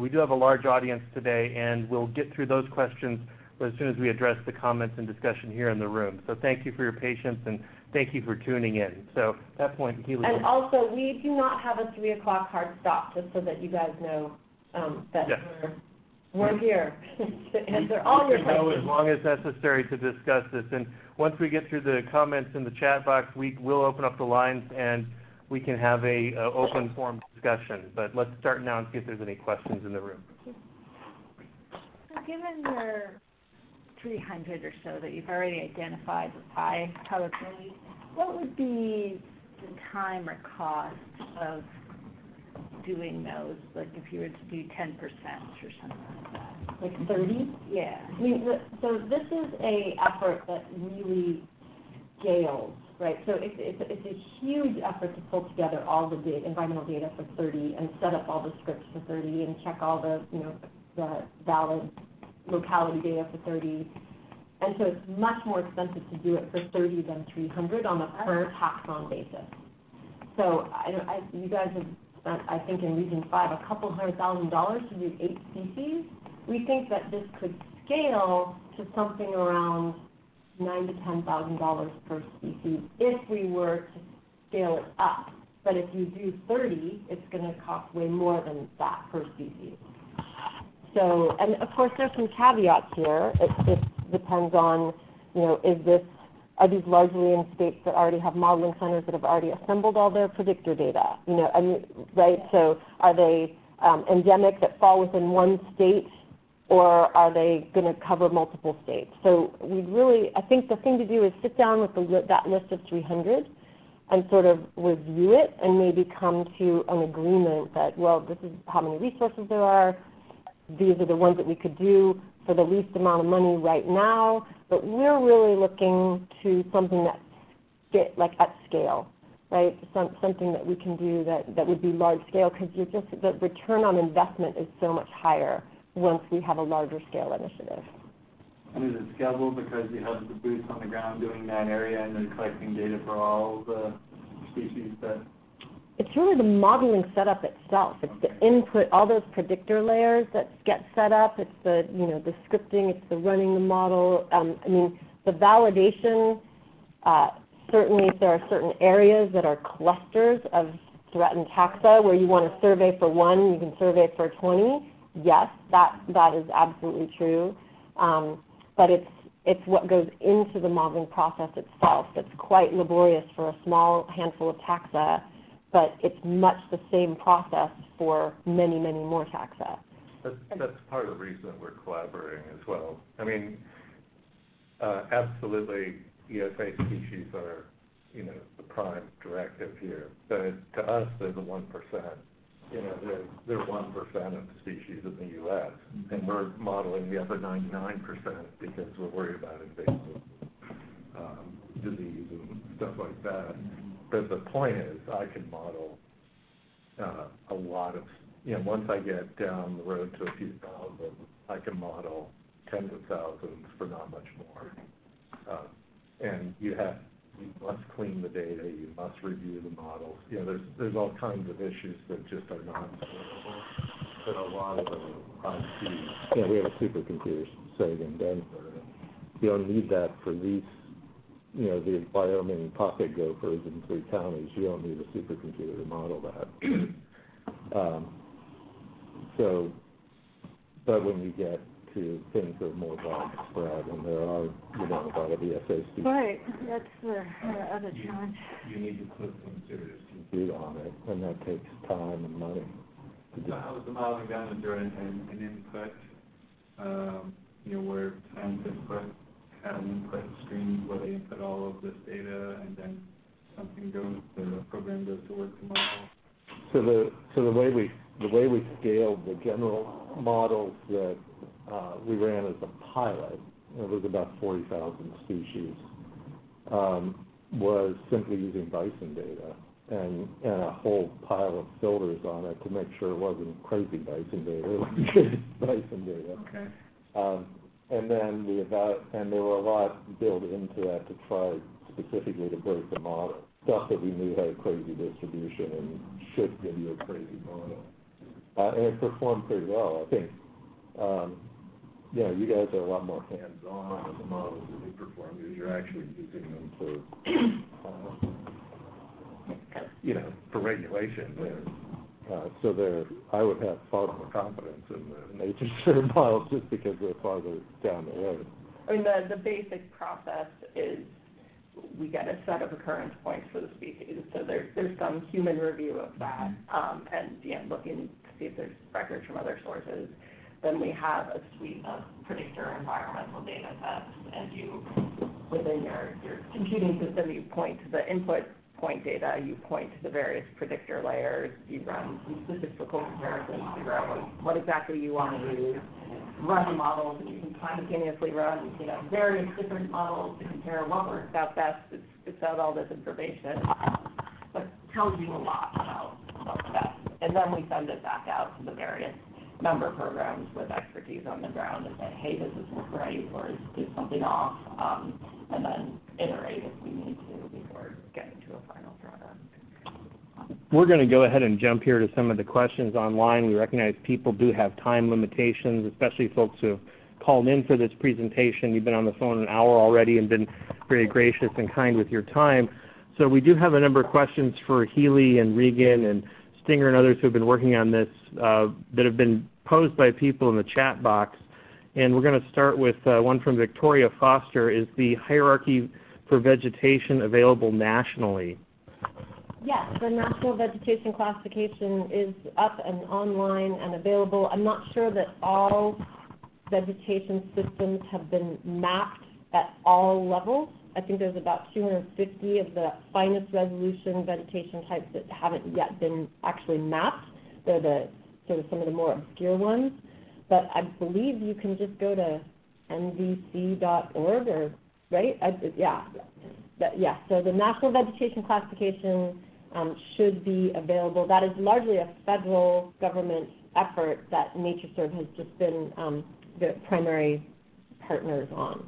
We do have a large audience today, and we'll get through those questions as soon as we address the comments and discussion here in the room. So thank you for your patience, and thank you for tuning in. So at that point, Healy. And also, we do not have a 3 o'clock hard stop, just so that you guys know that yes. We're here to answer all your questions. As long as necessary to discuss this. And once we get through the comments in the chat box, we will open up the lines and we can have an open forum discussion. But let's start now and see if there's any questions in the room. So given your 300 or so that you've already identified with high probability, what would be the time or cost of doing those, like if you were to do 10% or something like that? Like 30? Yeah. So this is an effort that really scales. right? So it's a huge effort to pull together all the data, environmental data for 30 and set up all the scripts for 30 and check all the, you know, the valid locality data for 30. And so it's much more expensive to do it for 30 than 300 on a per taxon basis. So you guys have spent, I think in Region 5, a couple $100,000 to do 8 species. We think that this could scale to something around $9,000 to $10,000 per species if we were to scale it up. But if you do 30, it's going to cost way more than that per species. So, and of course, there's some caveats here. It depends on, you know, are these largely in states that already have modeling centers that have already assembled all their predictor data? You know, right? So, are they endemic that fall within one state, or are they going to cover multiple states? So we really, I think the thing to do is sit down with that list of 300 and sort of review it and maybe come to an agreement that, well, this is how many resources there are. These are the ones that we could do for the least amount of money right now. But we're really looking to something that's like at scale, right? Something that we can do that would be large scale, because the return on investment is so much higher once we have a larger scale initiative. And is it scalable because you have the boots on the ground doing that area and they're collecting data for all the species that? It's really the modeling setup itself. It's the input, all those predictor layers that get set up. It's the, you know, the scripting. It's the running the model. I mean, the validation. Certainly, if there are certain areas that are clusters of threatened taxa where you want to survey for one, you can survey for 20. Yes, that is absolutely true. But it's what goes into the modeling process itself that's quite laborious for a small handful of taxa, but it's much the same process for many, many more taxa. That's part of the reason we're collaborating as well. I mean, absolutely, ESA species are, you know, the prime directive here. But to us, they're the 1%. You know, they're 1% of the species in the U.S., and we're modeling the other 99% because we're worried about invasive disease and stuff like that. But the point is, I can model a lot of, you know, once I get down the road to a few thousand, I can model tens of thousands for not much more. And you must clean the data, you must review the models. You know, there's all kinds of issues that just are not available. But a lot of them I see. Yeah, we have a supercomputer site in Denver. You don't need that for these, you know, the Wyoming pocket gophers in 3 counties. You don't need a supercomputer to model that. But when you get to things that are more widespread, and there are, you know, a lot of ESA species. Right, that's the other challenge. You need to put some serious compute on it, and that takes time and money. So how is the modeling done? Is there an input, you know, where scientists have an input screen where they input all of this data, and then the program goes to work to model? So the way we scaled the general models that we ran as a pilot, it was about 40,000 species, was simply using bison data and a whole pile of filters on it to make sure it wasn't crazy bison data, like good bison data. Okay. And then there were a lot built into that to try specifically to break the model. Stuff that we knew had a crazy distribution and should give you a crazy model. And it performed pretty well, I think. Yeah, you guys are a lot more hands-on with the models that we perform because you're actually using them for, you know, for regulation. Yeah. I would have far more confidence in the NatureServe models just because they're farther down the road. I mean, the basic process is we get a set of occurrence points for the species, so there's some human review of that, and looking to see if there's records from other sources. Then we have a suite of predictor environmental data sets, and within your computing system, you point to the input point data, you point to the various predictor layers, you run statistical comparisons, you run what exactly you want to use, run the models, and you can simultaneously run, you know, various different models to compare what works out best. It's out all this information, but it tells you a lot about what's best. And then we send it back out to the various member programs with expertise on the ground and say, hey, does this look right, or is something off, and then iterate if we need to before getting to a final product. We're going to go ahead and jump here to some of the questions online. We recognize people do have time limitations, especially folks who have called in for this presentation. You've been on the phone an hour already and been very gracious and kind with your time. So we do have a number of questions for Healy and Regan and Stinger and others who have been working on this that have been posed by people in the chat box. And we're going to start with one from Victoria Foster. Is the hierarchy for vegetation available nationally? Yes, the National Vegetation Classification is up and online and available. I'm not sure that all vegetation systems have been mapped at all levels. I think there's about 250 of the finest resolution vegetation types that haven't yet been actually mapped. They're the sort of some of the more obscure ones. But I believe you can just go to nvc.org, or right? Yeah. So the National Vegetation Classification should be available. That is largely a federal government effort that NatureServe has just been the primary partners on.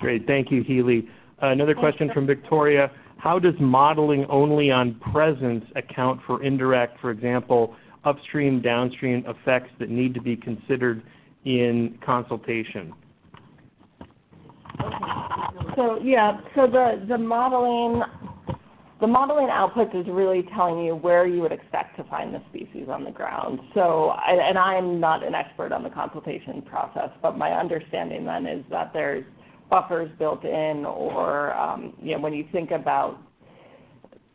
Great. Thank you, Healy. Another question from Victoria. How does modeling only on presence account for indirect, for example, upstream, downstream effects that need to be considered in consultation? Okay. So yeah, so the modeling output is really telling you where you would expect to find the species on the ground. So, and I'm not an expert on the consultation process, but my understanding then is that there's buffers built in, or you know, when you think about,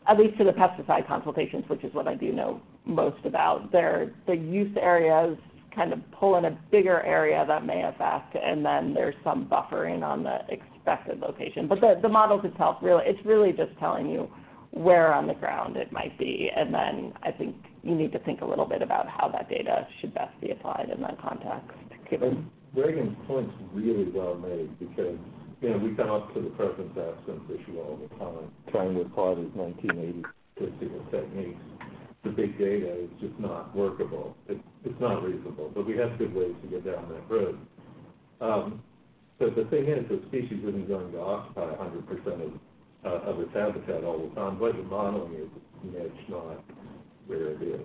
at least for the pesticide consultations, which is what I do know most about, the use areas kind of pull in a bigger area that may affect, and then there's some buffering on the expected location. But the models itself, really, it's really just telling you where on the ground it might be, and then I think you need to think a little bit about how that data should best be applied in that context. Given Reagan's point's really well made, because you know we come up to the presence absence issue all the time, trying to apply these 1980 statistical techniques to big data is just not workable. It's not reasonable, but we have good ways to get down that road. But the thing is, the species isn't going to occupy 100% of its habitat all the time. What you're modeling is niche, not where it is.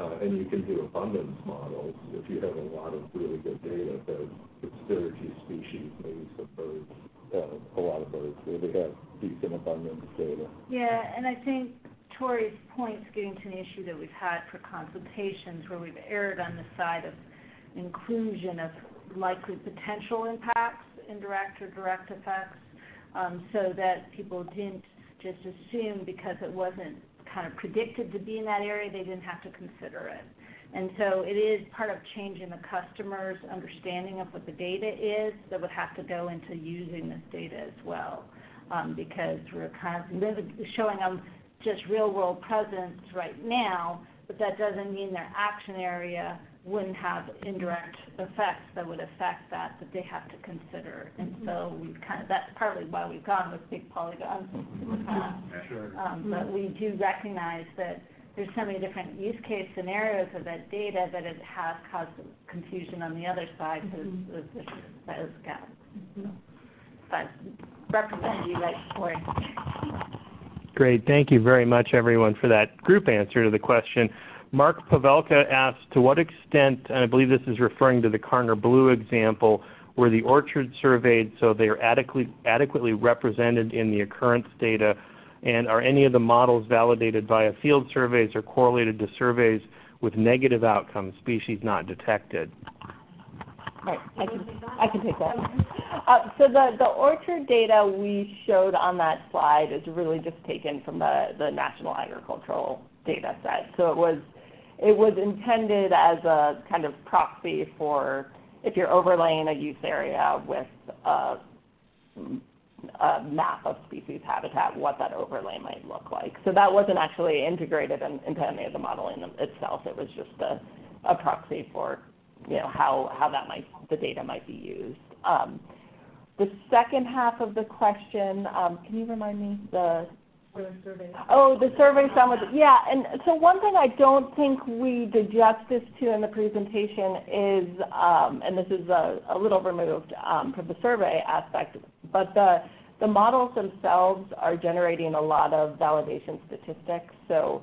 And you can do abundance models if you have a lot of really good data. But it's 30 species, maybe some birds, a lot of birds, where they have decent abundance data. Yeah, and I think Tori's point's getting to an issue that we've had for consultations, where we've erred on the side of inclusion of likely potential impacts, indirect or direct effects, so that people didn't just assume because it wasn't kind of predicted to be in that area, they didn't have to consider it. And so it is part of changing the customer's understanding of what the data is that would have to go into using this data as well, because we're kind of showing them just real-world presence right now, but that doesn't mean their action area wouldn't have indirect effects that would affect that they have to consider. And so we've kind of, that's partly why we've gone with big polygons. But we do recognize that there's so many different use case scenarios of that data that it has caused confusion on the other side. But represent you right for it. Great. Thank you very much, everyone, for that group answer to the question. Mark Pavelka asks, to what extent, and I believe this is referring to the Carner Blue example, were the orchards surveyed so they are adequately represented in the occurrence data? And are any of the models validated via field surveys or correlated to surveys with negative outcomes, species not detected? Right. I can take that. So the orchard data we showed on that slide is really just taken from the National Agricultural Data Set. So it was intended as a kind of proxy for if you're overlaying a use area with a map of species habitat, what that overlay might look like. So that wasn't actually integrated into any of the modeling itself. It was just a proxy for, you know, how that might, the data might be used. The second half of the question, can you remind me the? Oh, the survey summary. Yeah, and so one thing I don't think we did justice to in the presentation is, and this is a little removed from the survey aspect, but the models themselves are generating a lot of validation statistics. So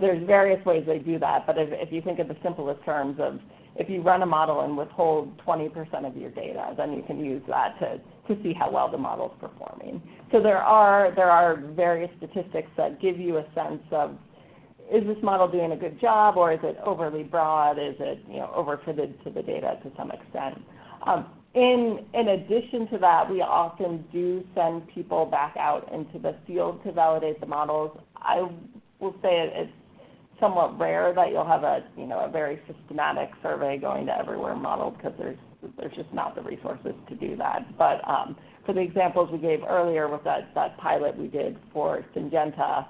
there's various ways they do that, but if you think of the simplest terms of, if you run a model and withhold 20% of your data, then you can use that to see how well the model's performing. So there are various statistics that give you a sense of, is this model doing a good job, or is it overly broad? Is it, you know, overfitted to the data to some extent? In addition to that, we often do send people back out into the field to validate the models. I will say it's somewhat rare that you'll have a, you know, a very systematic survey going to everywhere modeled, because there's just not the resources to do that. But for the examples we gave earlier with that pilot we did for Syngenta,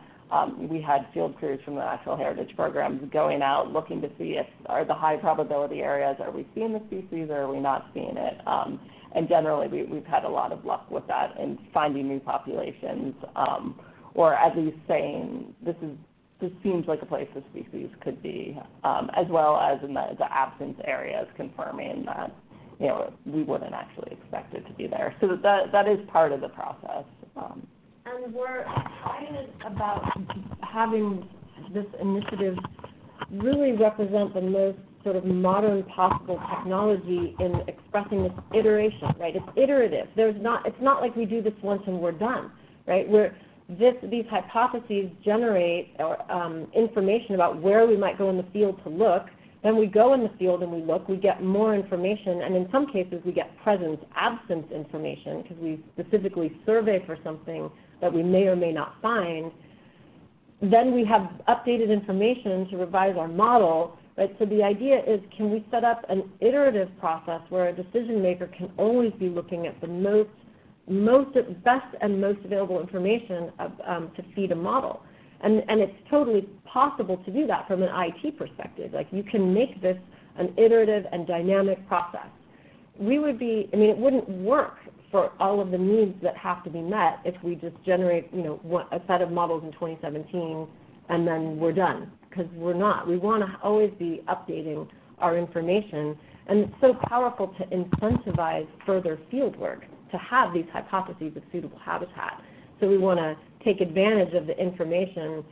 we had field crews from the Natural Heritage Programs going out looking to see if, are the high probability areas, are we seeing the species or are we not seeing it? And generally we've had a lot of luck with that in finding new populations, or at least saying this seems like a place the species could be, as well as in the absence areas, confirming that, you know, we wouldn't actually expect it to be there. So that is part of the process. And we're excited about having this initiative really represent the most sort of modern possible technology in expressing this iteration, right? It's iterative. It's not like we do this once and we're done, right? These hypotheses generate information about where we might go in the field to look. Then we go in the field and we look. We get more information, and in some cases we get presence-absence information because we specifically survey for something that we may or may not find. Then we have updated information to revise our model. Right? So the idea is, can we set up an iterative process where a decision maker can always be looking at the best and most available information to feed a model, and it's totally possible to do that from an IT perspective. Like, you can make this an iterative and dynamic process. It wouldn't work for all of the needs that have to be met if we just generate, you know, a set of models in 2017 and then we're done, because we're not. We want to always be updating our information, and it's so powerful to incentivize further field work, to have these hypotheses of suitable habitat. So we want to take advantage of the information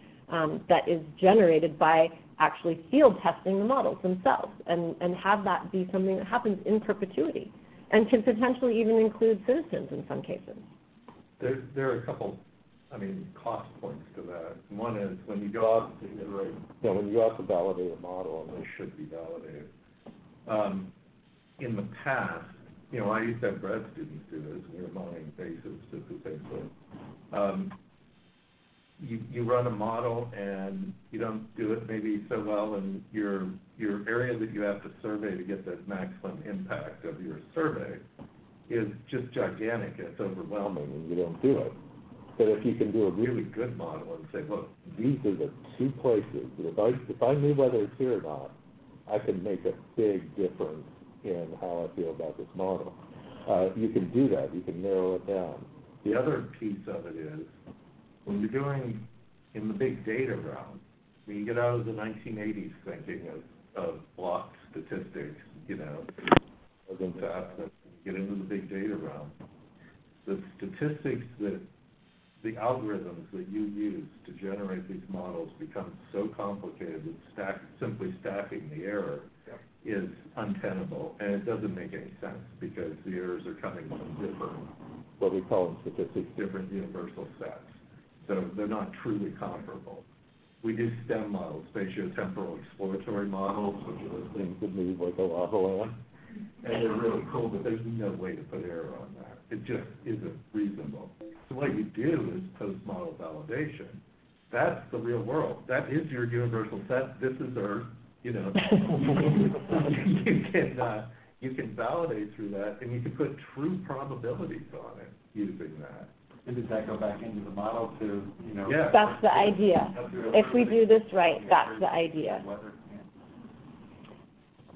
that is generated by actually field testing the models themselves, and have that be something that happens in perpetuity and can potentially even include citizens in some cases. There are a couple, cost points to that. One is, when you go out to validate a model, and they should be validated. In the past, you know, I used to have grad students do this. We were modeling bases at the same place. You run a model and you don't do it maybe so well in your area that you have to survey to get that maximum impact of your survey is just gigantic. It's overwhelming, and you don't do it. But if you can do a really good model and say, look, these are the two places that if I knew whether it's here or not, I could make a big difference in how I feel about this model. You can do that. You can narrow it down. The other piece of it is, when you're going in the big data realm, when you get out of the 1980s thinking of block statistics, you know, and get into the big data realm, the statistics that, the algorithms that you use to generate these models become so complicated that simply stacking the error is untenable, and it doesn't make any sense because the errors are coming from different, what we call in statistics, different universal sets. So they're not truly comparable. We do STEM models, spatiotemporal exploratory models, which are those things that move like a lava lamp, and they're really cool, but there's no way to put error on that. It just isn't reasonable. So what you do is post-model validation. That's the real world. That is your universal set. This is Earth. You know, you can you can validate through that, and you can put true probabilities on it using that. And does that go back into the model to, you know? Yeah. That's the idea. If we do this right, that's the idea.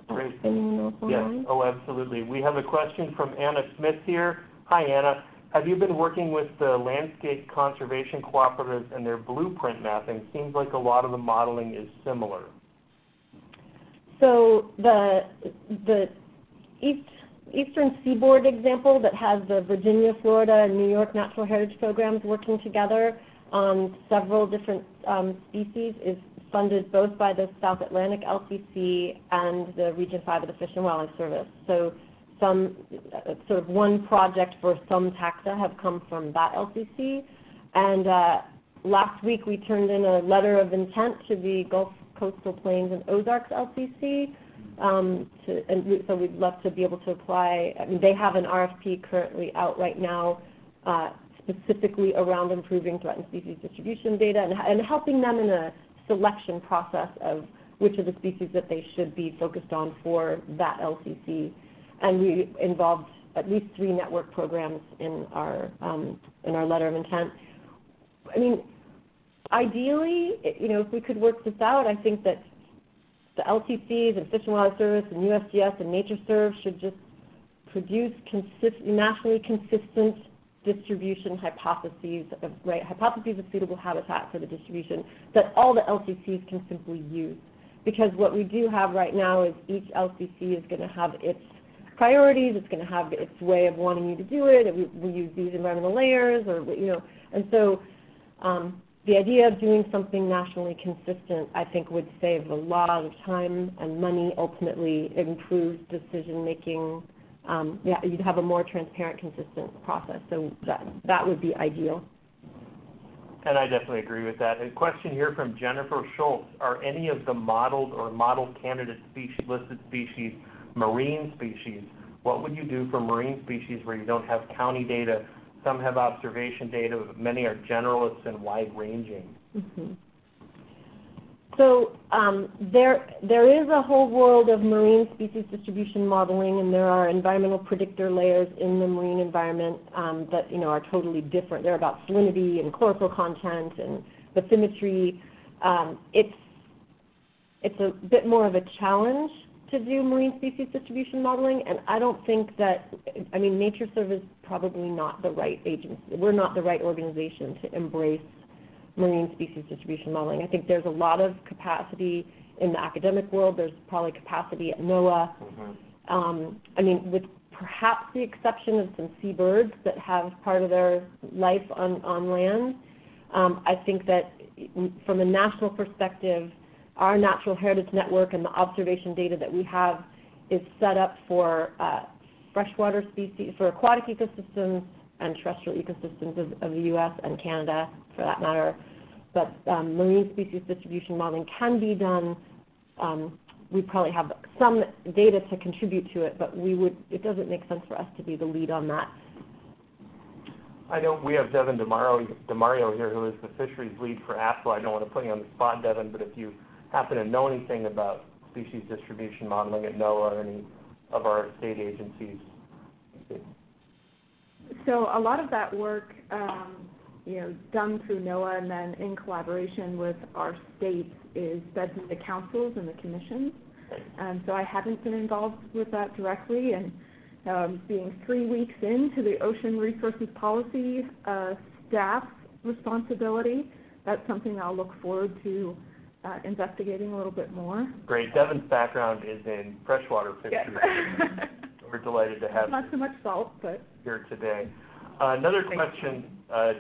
Great. Yes. Oh, absolutely. We have a question from Anna Smith here. Hi, Anna. Have you been working with the landscape conservation cooperatives and their blueprint mapping? Seems like a lot of the modeling is similar. So the Eastern Seaboard example that has the Virginia, Florida, and New York Natural Heritage Programs working together on several different species is funded both by the South Atlantic LCC and the Region 5 of the Fish and Wildlife Service. So some sort of one project for some taxa have come from that LCC. And last week we turned in a letter of intent to the Gulf Coastal Plains and Ozarks LCC. So we'd love to be able to apply. I mean, they have an RFP currently out right now specifically around improving threatened species distribution data and helping them in a selection process of which of the species that they should be focused on for that LCC. And we involved at least 3 network programs in our letter of intent. I mean, ideally, you know, if we could work this out, I think that the LCCs and Fish and Wildlife Service and USGS and NatureServe should just produce nationally consistent distribution hypotheses of, right, hypotheses of suitable habitat for the distribution that all the LCCs can simply use. Because what we do have right now is each LCC is going to have its priorities, it's going to have its way of wanting you to do it, and we use these environmental layers, or, you know, and so the idea of doing something nationally consistent, I think, would save a lot of time and money, ultimately improves decision-making. Yeah, you'd have a more transparent, consistent process, so that would be ideal. And I definitely agree with that. A question here from Jennifer Schultz. Are any of the modeled or model candidate species, listed species marine species? What would you do for marine species where you don't have county data? Some have observation data, but many are generalists and wide-ranging. Mm-hmm. So there is a whole world of marine species distribution modeling, and there are environmental predictor layers in the marine environment that, you know, are totally different. They're about salinity and chlorophyll content and bathymetry. It's a bit more of a challenge to do marine species distribution modeling, and I don't think that, I mean, NatureServe is probably not the right agency. We're not the right organization to embrace marine species distribution modeling. I think there's a lot of capacity in the academic world. There's probably capacity at NOAA. Mm-hmm. I mean, with perhaps the exception of some seabirds that have part of their life on land, I think that from a national perspective, our natural heritage network and the observation data that we have is set up for freshwater species, for aquatic ecosystems and terrestrial ecosystems of the U.S. and Canada, for that matter. But marine species distribution modeling can be done. We probably have some data to contribute to it, but it doesn't make sense for us to be the lead on that. I know we have Devin DeMario here, who is the fisheries lead for AFWA. I don't want to put you on the spot, Devin, but if you happen to know anything about species distribution modeling at NOAA or any of our state agencies? So a lot of that work, you know, done through NOAA and then in collaboration with our states is fed through the councils and the commissions. So I haven't been involved with that directly. And being 3 weeks into the Ocean Resources Policy staff responsibility, that's something I'll look forward to investigating a little bit more. Great. Devin's background is in freshwater fisheries. Yes. We're delighted to have not so much salt, but here today. Another question,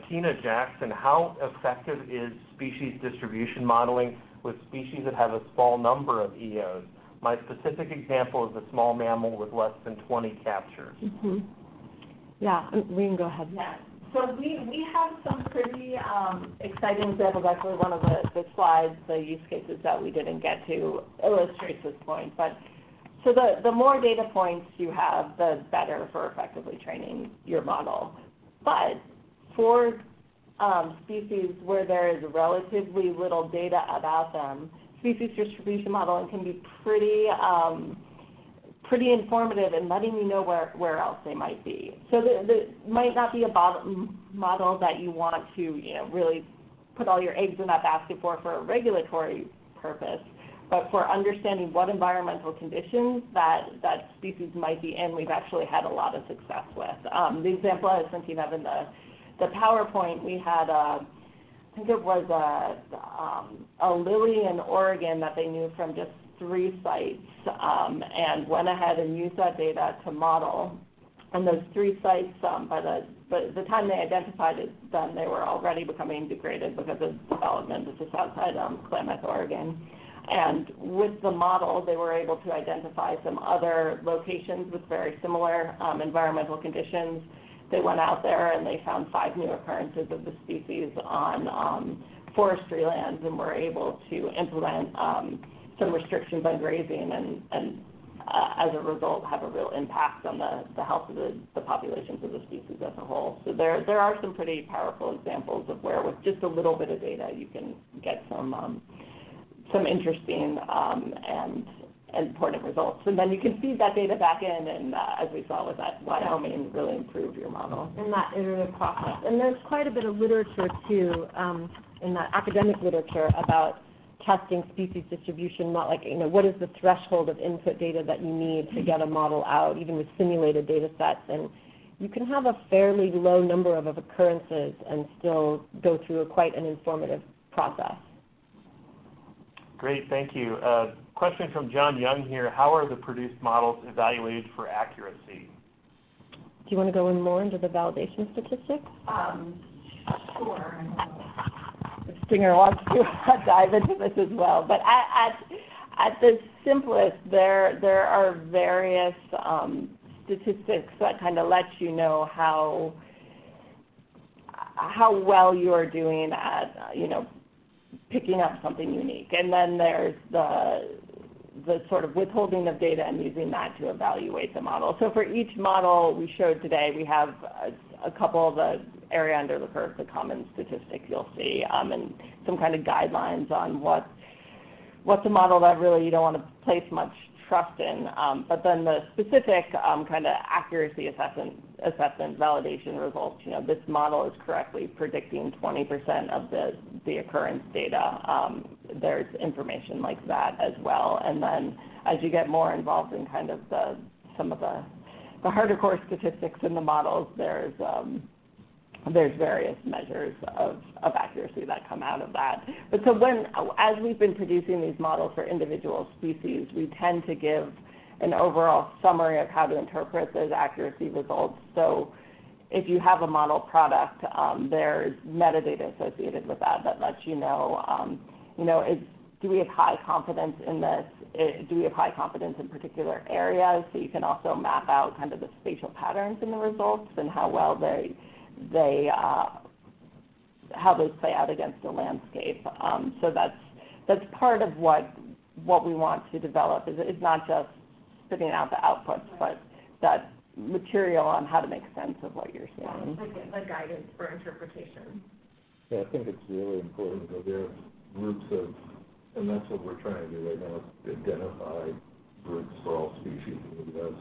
Tina Jackson, how effective is species distribution modeling with species that have a small number of EOs? My specific example is a small mammal with less than 20 captures. Mm-hmm. Yeah, we can go ahead. Yeah. So we have some pretty exciting examples. Actually, one of the slides, the use cases that we didn't get to, illustrates this point. But so the more data points you have, the better for effectively training your model. But for species where there is relatively little data about them, species distribution modeling can be pretty pretty informative in letting you know where else they might be. So it might not be a model that you want to really put all your eggs in that basket for a regulatory purpose, but for understanding what environmental conditions that species might be in, we've actually had a lot of success with. The example I was thinking of in the PowerPoint, we had I think it was a lily in Oregon that they knew from just 3 sites, and went ahead and used that data to model. And those 3 sites, by the time they identified them, they were already becoming degraded because of development. This is outside Klamath, Oregon. And with the model, they were able to identify some other locations with very similar environmental conditions. They went out there and they found 5 new occurrences of the species on forestry lands, and were able to implement some restrictions on grazing, and as a result, have a real impact on the health of the populations of the species as a whole. So there are some pretty powerful examples of where, with just a little bit of data, you can get some interesting and important results. And then you can feed that data back in, and as we saw with that Wyoming, really improve your model. And that iterative process. And there's quite a bit of literature too, in the academic literature about testing species distribution, not like, what is the threshold of input data that you need to get a model out, even with simulated data sets. And you can have a fairly low number of occurrences and still go through quite an informative process. Great, thank you. Question from John Young here. How are the produced models evaluated for accuracy? Do you want to go in more into the validation statistics? Sure. Stinger wants to dive into this as well. But at the simplest, there are various statistics that kind of let you know how well you are doing at, picking up something unique. And then there's the sort of withholding of data and using that to evaluate the model. So for each model we showed today, we have a couple of the area under the curve, the common statistics you'll see, and some kind of guidelines on what's a model that really you don't want to place much trust in. But then the specific kind of accuracy assessment validation results, this model is correctly predicting 20% of the occurrence data. There's information like that as well. And then as you get more involved in kind of some of the harder core statistics in the models, there's various measures of accuracy that come out of that. But so as we've been producing these models for individual species, we tend to give an overall summary of how to interpret those accuracy results. So if you have a model product, there's metadata associated with that lets you know, do we have high confidence in this? Do we have high confidence in particular areas? So you can also map out kind of the spatial patterns in the results and how well how those play out against the landscape. So that's part of what we want to develop. Is not just spitting out the outputs, but that material on how to make sense of what you're seeing. Like guidance for interpretation. Yeah, I think it's really important that there are groups of, and that's what we're trying to do right now, is identify groups for all species in the U.S.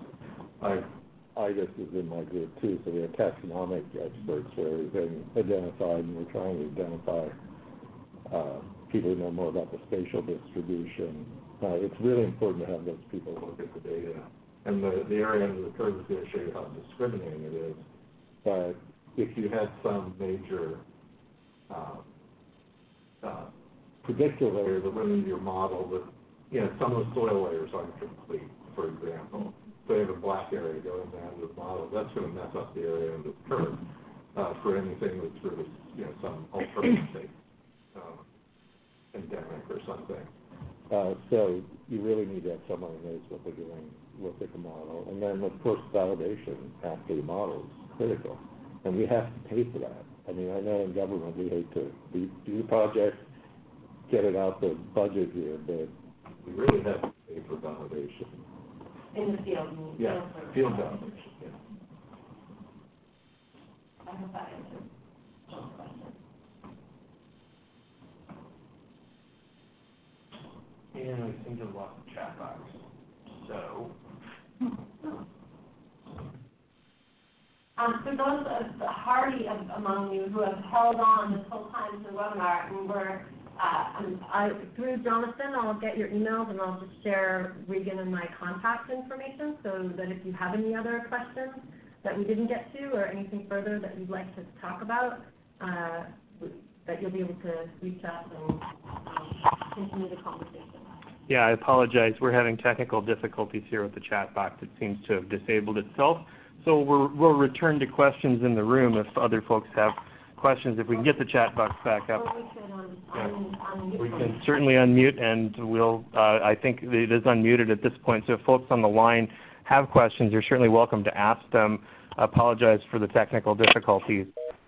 IGUS is in my group too, so we have taxonomic experts where we've been identified, and we're trying to identify people who know more about the spatial distribution. It's really important to have those people look at the data. And the area under the curve is going to show you how discriminating it is. But if you had some major predictor layer that went into your model that, some of the soil layers aren't complete, for example. So you have a black area going down to the model. That's going to mess up the area under the curve for anything that's really, some alternative state, endemic or something. So you really need to have someone who knows what they're doing, look at the model. And then, of course, validation after the model is critical. And we have to pay for that. I mean, I know in government we hate to do the project, get it out the budget here, but we really have to pay for validation. In the field. Yeah, field validation. Yeah. I hope that answers your question. And I seem to have lost the chat box. So For those hardy among you who have held on this whole time to the webinar, and we're, through Jonathan, I'll get your emails and I'll just share Regan and my contact information so that if you have any other questions that we didn't get to or anything further that you'd like to talk about, that you'll be able to reach us and continue the conversation. Yeah, I apologize. We're having technical difficulties here with the chat box. It seems to have disabled itself. So we'll return to questions in the room if other folks have questions. If we can get the chat box back up, we can certainly unmute, and we'll. I think it is unmuted at this point. So if folks on the line have questions, you're certainly welcome to ask them. I apologize for the technical difficulties.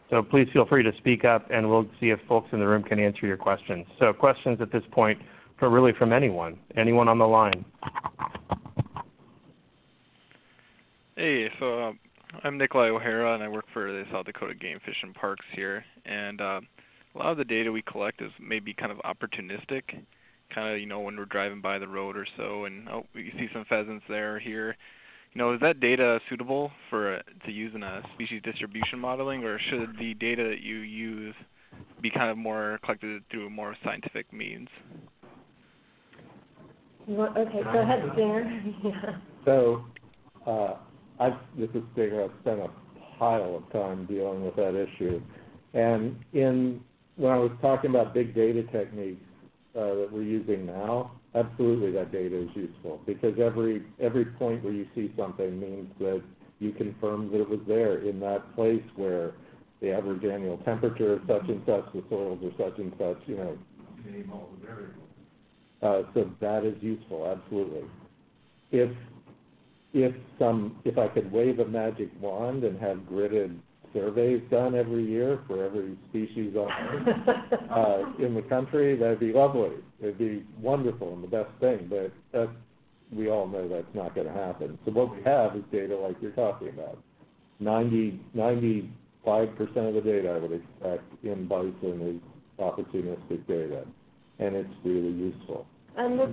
So please feel free to speak up, and we'll see if folks in the room can answer your questions. So questions at this point, for really from anyone on the line. Hey, so I'm Nikolai O'Hara, and I work for the South Dakota Game Fish and Parks here. And a lot of the data we collect is maybe kind of opportunistic, kind of when we're driving by the road or so, and oh, we see some pheasants there or here. Is that data suitable for to use in a species distribution modeling, or should the data that you use be kind of more collected through more scientific means? Well, okay, go ahead, Stinger. Yeah. So. This is Stinger. I've spent a pile of time dealing with that issue. And when I was talking about big data techniques that we're using now, absolutely that data is useful, because every point where you see something means that you confirm that it was there in that place where the average annual temperature is such and such, the soils are such and such, Name all the variables. So that is useful, absolutely. If I could wave a magic wand and have gridded surveys done every year for every species on Earth in the country, that'd be lovely. It'd be wonderful and the best thing. But we all know that's not going to happen. So what we have is data like you're talking about. 95% of the data I would expect in bison is opportunistic data, and it's really useful. And this,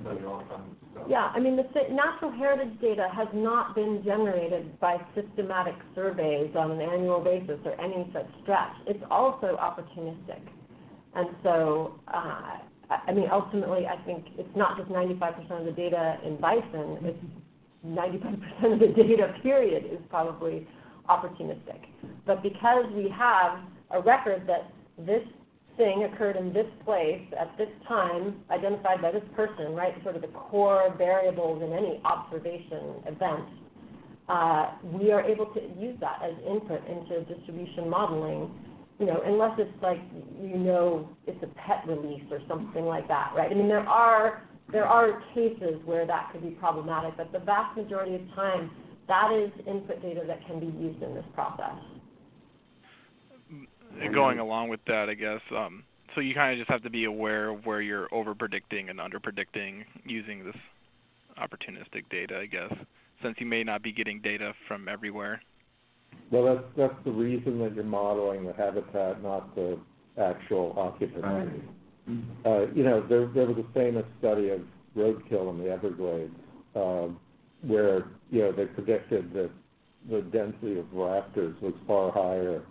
yeah, I mean, the natural heritage data has not been generated by systematic surveys on an annual basis or any such stretch. It's also opportunistic. And so, I mean, ultimately, I think it's not just 95% of the data in bison, it's 95% of the data, period, is probably opportunistic. But because we have a record that this thing occurred in this place at this time, identified by this person, right? Sort of the core variables in any observation event. We are able to use that as input into distribution modeling. Unless it's like it's a pet release or something like that, right? I mean, there are cases where that could be problematic, but the vast majority of time, that is input data that can be used in this process. Going along with that, I guess, so you kind of just have to be aware of where you're over-predicting and under-predicting using this opportunistic data, I guess, since you may not be getting data from everywhere. Well, that's the reason that you're modeling the habitat, not the actual occupancy. There was a famous study of roadkill in the Everglades where, they predicted that the density of rafters was far higher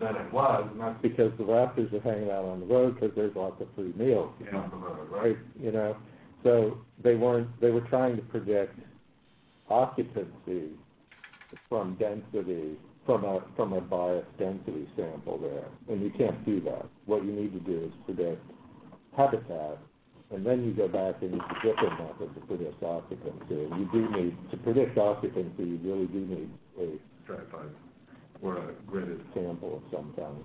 than it was, and that's because the raptors are hanging out on the road because there's lots of free meals on the road, right? So they were trying to predict occupancy from density, from a biased density sample there, and you can't do that. What you need to do is predict habitat, and then you go back and use a different method to predict occupancy. And you do need to predict occupancy. You really do need a stratified or a gridded sample of some kind.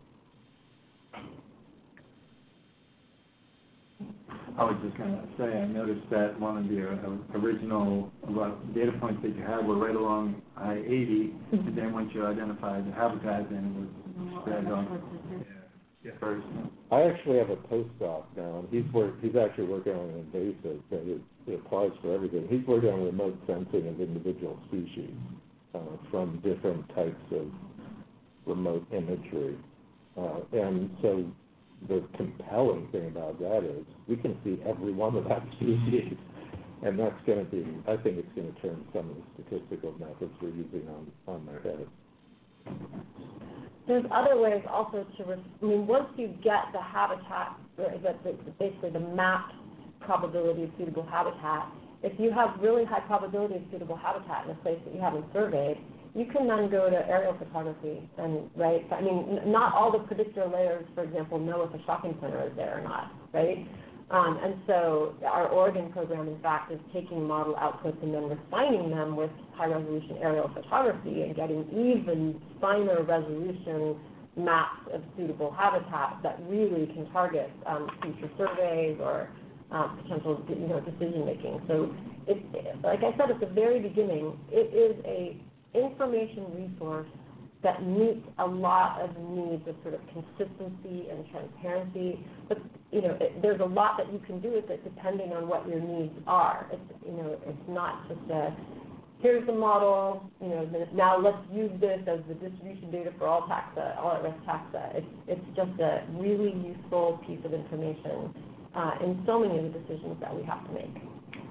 I was just going to say, I noticed that one of the original data points that you had were right along I-80, and then once you identified the habitat, then it was spread on. First. I actually have a postdoc now, and he's actually working on an invasive, but it applies for everything. He's working on remote sensing of individual species from different types of remote imagery. And so the compelling thing about that is we can see every one of that species And that's going to be, I think it's going to turn some of the statistical methods we're using on their heads. There's other ways also to, once you get the habitat, basically the mapped probability of suitable habitat, if you have really high probability of suitable habitat in a place that you haven't surveyed, you can then go to aerial photography and, I mean, not all the predictor layers, for example, know if a shopping center is there or not, and so our Oregon program, in fact, is taking model outputs and then refining them with high-resolution aerial photography and getting even finer resolution maps of suitable habitat that really can target future surveys or potential, decision making. So, like I said at the very beginning, it is a information resource that meets a lot of needs of sort of consistency and transparency. But there's a lot that you can do with it depending on what your needs are. It's not just a here's the model. Now let's use this as the distribution data for all taxa, all at-risk taxa. It's just a really useful piece of information in so many of the decisions that we have to make.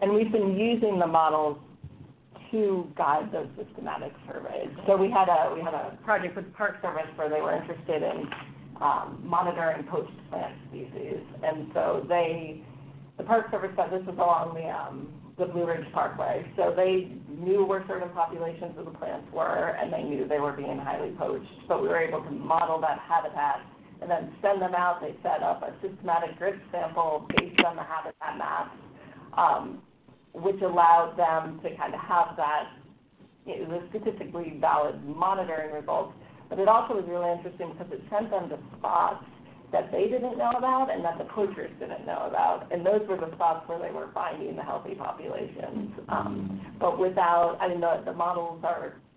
And we've been using the models to guide those systematic surveys. So we had a project with Park Service where they were interested in monitoring post-plant species, and so the Park Service said this was along the Blue Ridge Parkway. So they knew where certain populations of the plants were, and they knew they were being highly poached. But we were able to model that habitat and then send them out. They set up a systematic grid sample based on the habitat maps. Which allowed them to kind of have that the statistically valid monitoring results. But it also was really interesting because it sent them to spots that they didn't know about and that the poachers didn't know about. And those were the spots where they were finding the healthy populations. But without, the models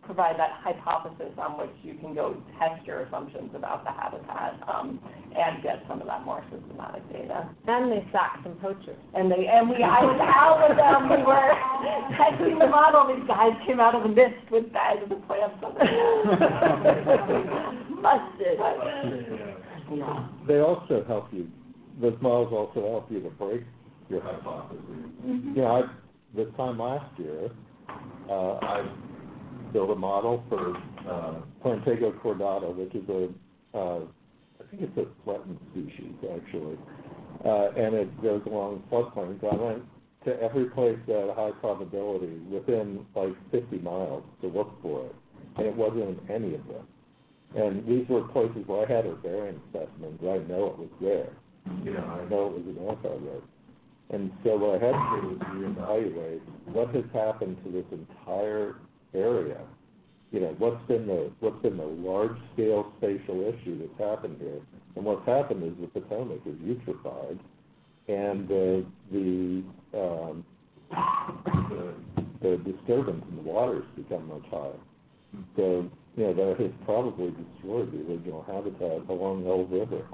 provide that hypothesis on which you can go test your assumptions about the habitat and get some of that more systematic data. And they sacked some poachers. I was out with them. We were testing the model. These guys came out of the mist with bags of the plants on them. Busted. Yeah. They also help you. Those models also help you to break your hypothesis. Mm-hmm. This time last year, I built a model for Plantago cordata, which is I think it's a flattened species actually, and it goes along floodplains. I went to every place that had a high probability within like 50 miles to look for it, and it wasn't in any of them. And these were places where I had herbarium specimens. I know it was there. I know it was an anthropoid. And so what I had to do was reevaluate what has happened to this entire area. What's been the large scale spatial issue that's happened here, and what's happened is the Potomac is eutrophied, and the disturbance in the water has become much higher. So that has probably destroyed the original habitat along the old river.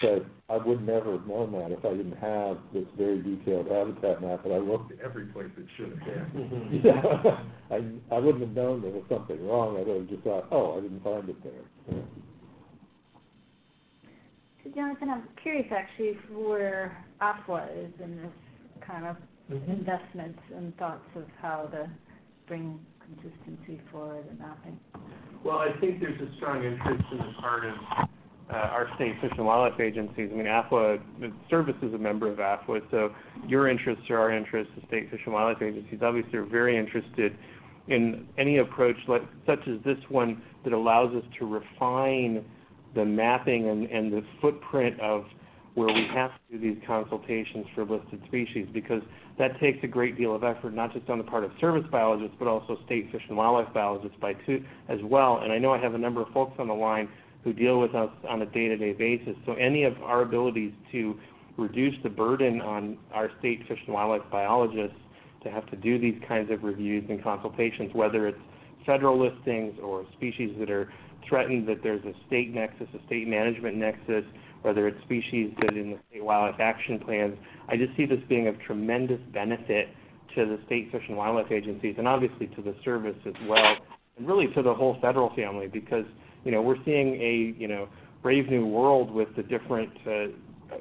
But I would never have known that if I didn't have this very detailed habitat map that I looked at every place it should have been. I wouldn't have known there was something wrong. I would have just thought, I didn't find it there. Yeah. So, Jonathan, I'm curious actually if where AFWA is in this kind of investments and thoughts of how to bring consistency forward and mapping. Well, I think there's a strong interest in the part of our state fish and wildlife agencies. AFWA, the service is a member of AFWA, so your interests are our interests, the state fish and wildlife agencies. Obviously, are very interested in any approach such as this one that allows us to refine the mapping and the footprint of where we have to do these consultations for listed species, because that takes a great deal of effort, not just on the part of service biologists, but also state fish and wildlife biologists as well. And I know I have a number of folks on the line who deal with us on a day-to-day basis. So any of our abilities to reduce the burden on our state fish and wildlife biologists to have to do these kinds of reviews and consultations, whether it's federal listings or species that are threatened, that there's a state nexus, a state management nexus, whether it's species that in the state wildlife action plans, I just see this being of tremendous benefit to the state fish and wildlife agencies and obviously to the service as well, and really to the whole federal family, because we're seeing a brave new world with the different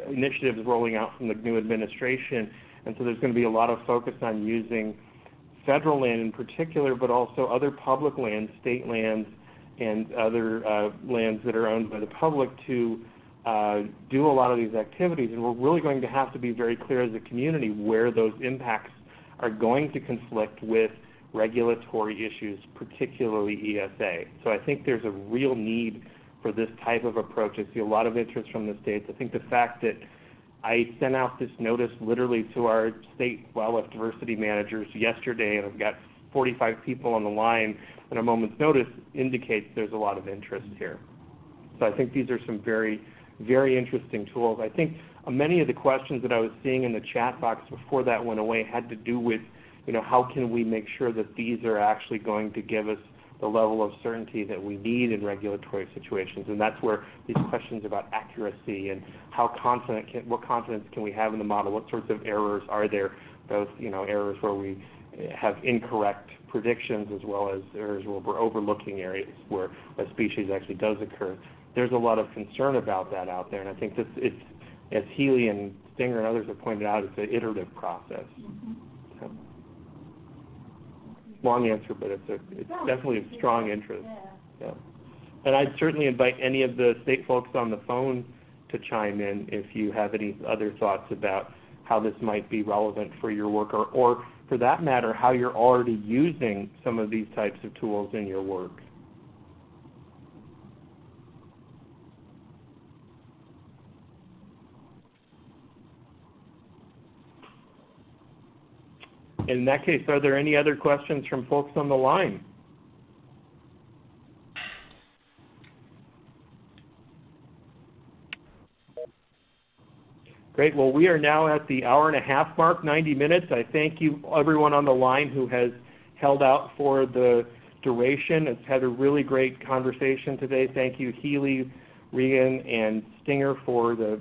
initiatives rolling out from the new administration, And so there's going to be a lot of focus on using federal land in particular, but also other public lands, state lands, and other lands that are owned by the public to do a lot of these activities. And we're really going to have to be very clear as a community where those impacts are going to conflict with regulatory issues, particularly ESA. So I think there's a real need for this type of approach. I see a lot of interest from the states. I think the fact that I sent out this notice literally to our state wildlife diversity managers yesterday, and I've got 45 people on the line at a moment's notice, indicates there's a lot of interest here. So I think these are some very, very interesting tools. I think many of the questions that I was seeing in the chat box before that went away had to do with, you know, how can we make sure that these are actually going to give us the level of certainty that we need in regulatory situations, and that's where these questions about accuracy and how confident, what confidence can we have in the model, what sorts of errors are there, both, you know, errors where we have incorrect predictions as well as errors where we're overlooking areas where a species actually does occur. There's a lot of concern about that out there, and I think this, it's, as Healy and Stinger and others have pointed out, it's an iterative process. So, long answer, but it's definitely a strong interest. Yeah. And I'd certainly invite any of the state folks on the phone to chime in if you have any other thoughts about how this might be relevant for your work, or for that matter, how you're already using some of these types of tools in your work. In that case, are there any other questions from folks on the line? Great. Well, we are now at the hour-and-a-half mark, 90 minutes. I thank you, everyone on the line who has held out for the duration. It's had a really great conversation today. Thank you, Healy, Regan, and Stinger, for the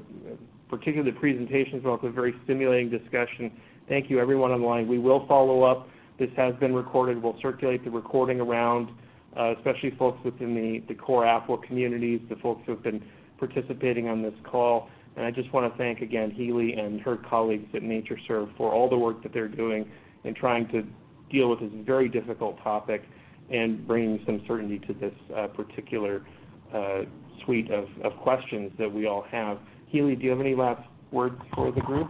particular presentations, but also a very stimulating discussion. Thank you, everyone on the line. We will follow up. This has been recorded. We'll circulate the recording around, especially folks within the core AFWA communities, the folks who have been participating on this call. And I just want to thank again Healy and her colleagues at NatureServe for all the work that they're doing in trying to deal with this very difficult topic and bringing some certainty to this particular suite of questions that we all have. Healy, do you have any last words for the group?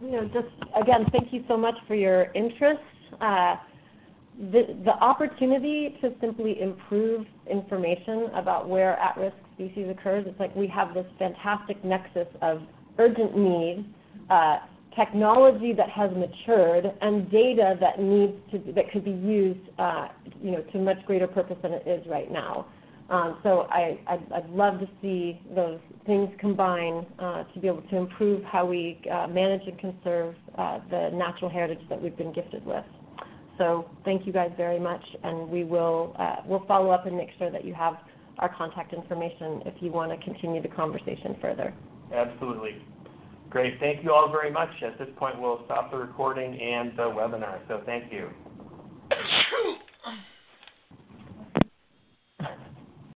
You know, just again, thank you so much for your interest. The opportunity to simply improve information about where at-risk species occurs, it's like we have this fantastic nexus of urgent need, technology that has matured, and data that that could be used, you know, to much greater purpose than it is right now. So I'd love to see those things combine to be able to improve how we manage and conserve the natural heritage that we've been gifted with. So thank you guys very much, and we will we'll follow up and make sure that you have our contact information if you want to continue the conversation further. Absolutely. Great. Thank you all very much. At this point, we'll stop the recording and the webinar. So thank you.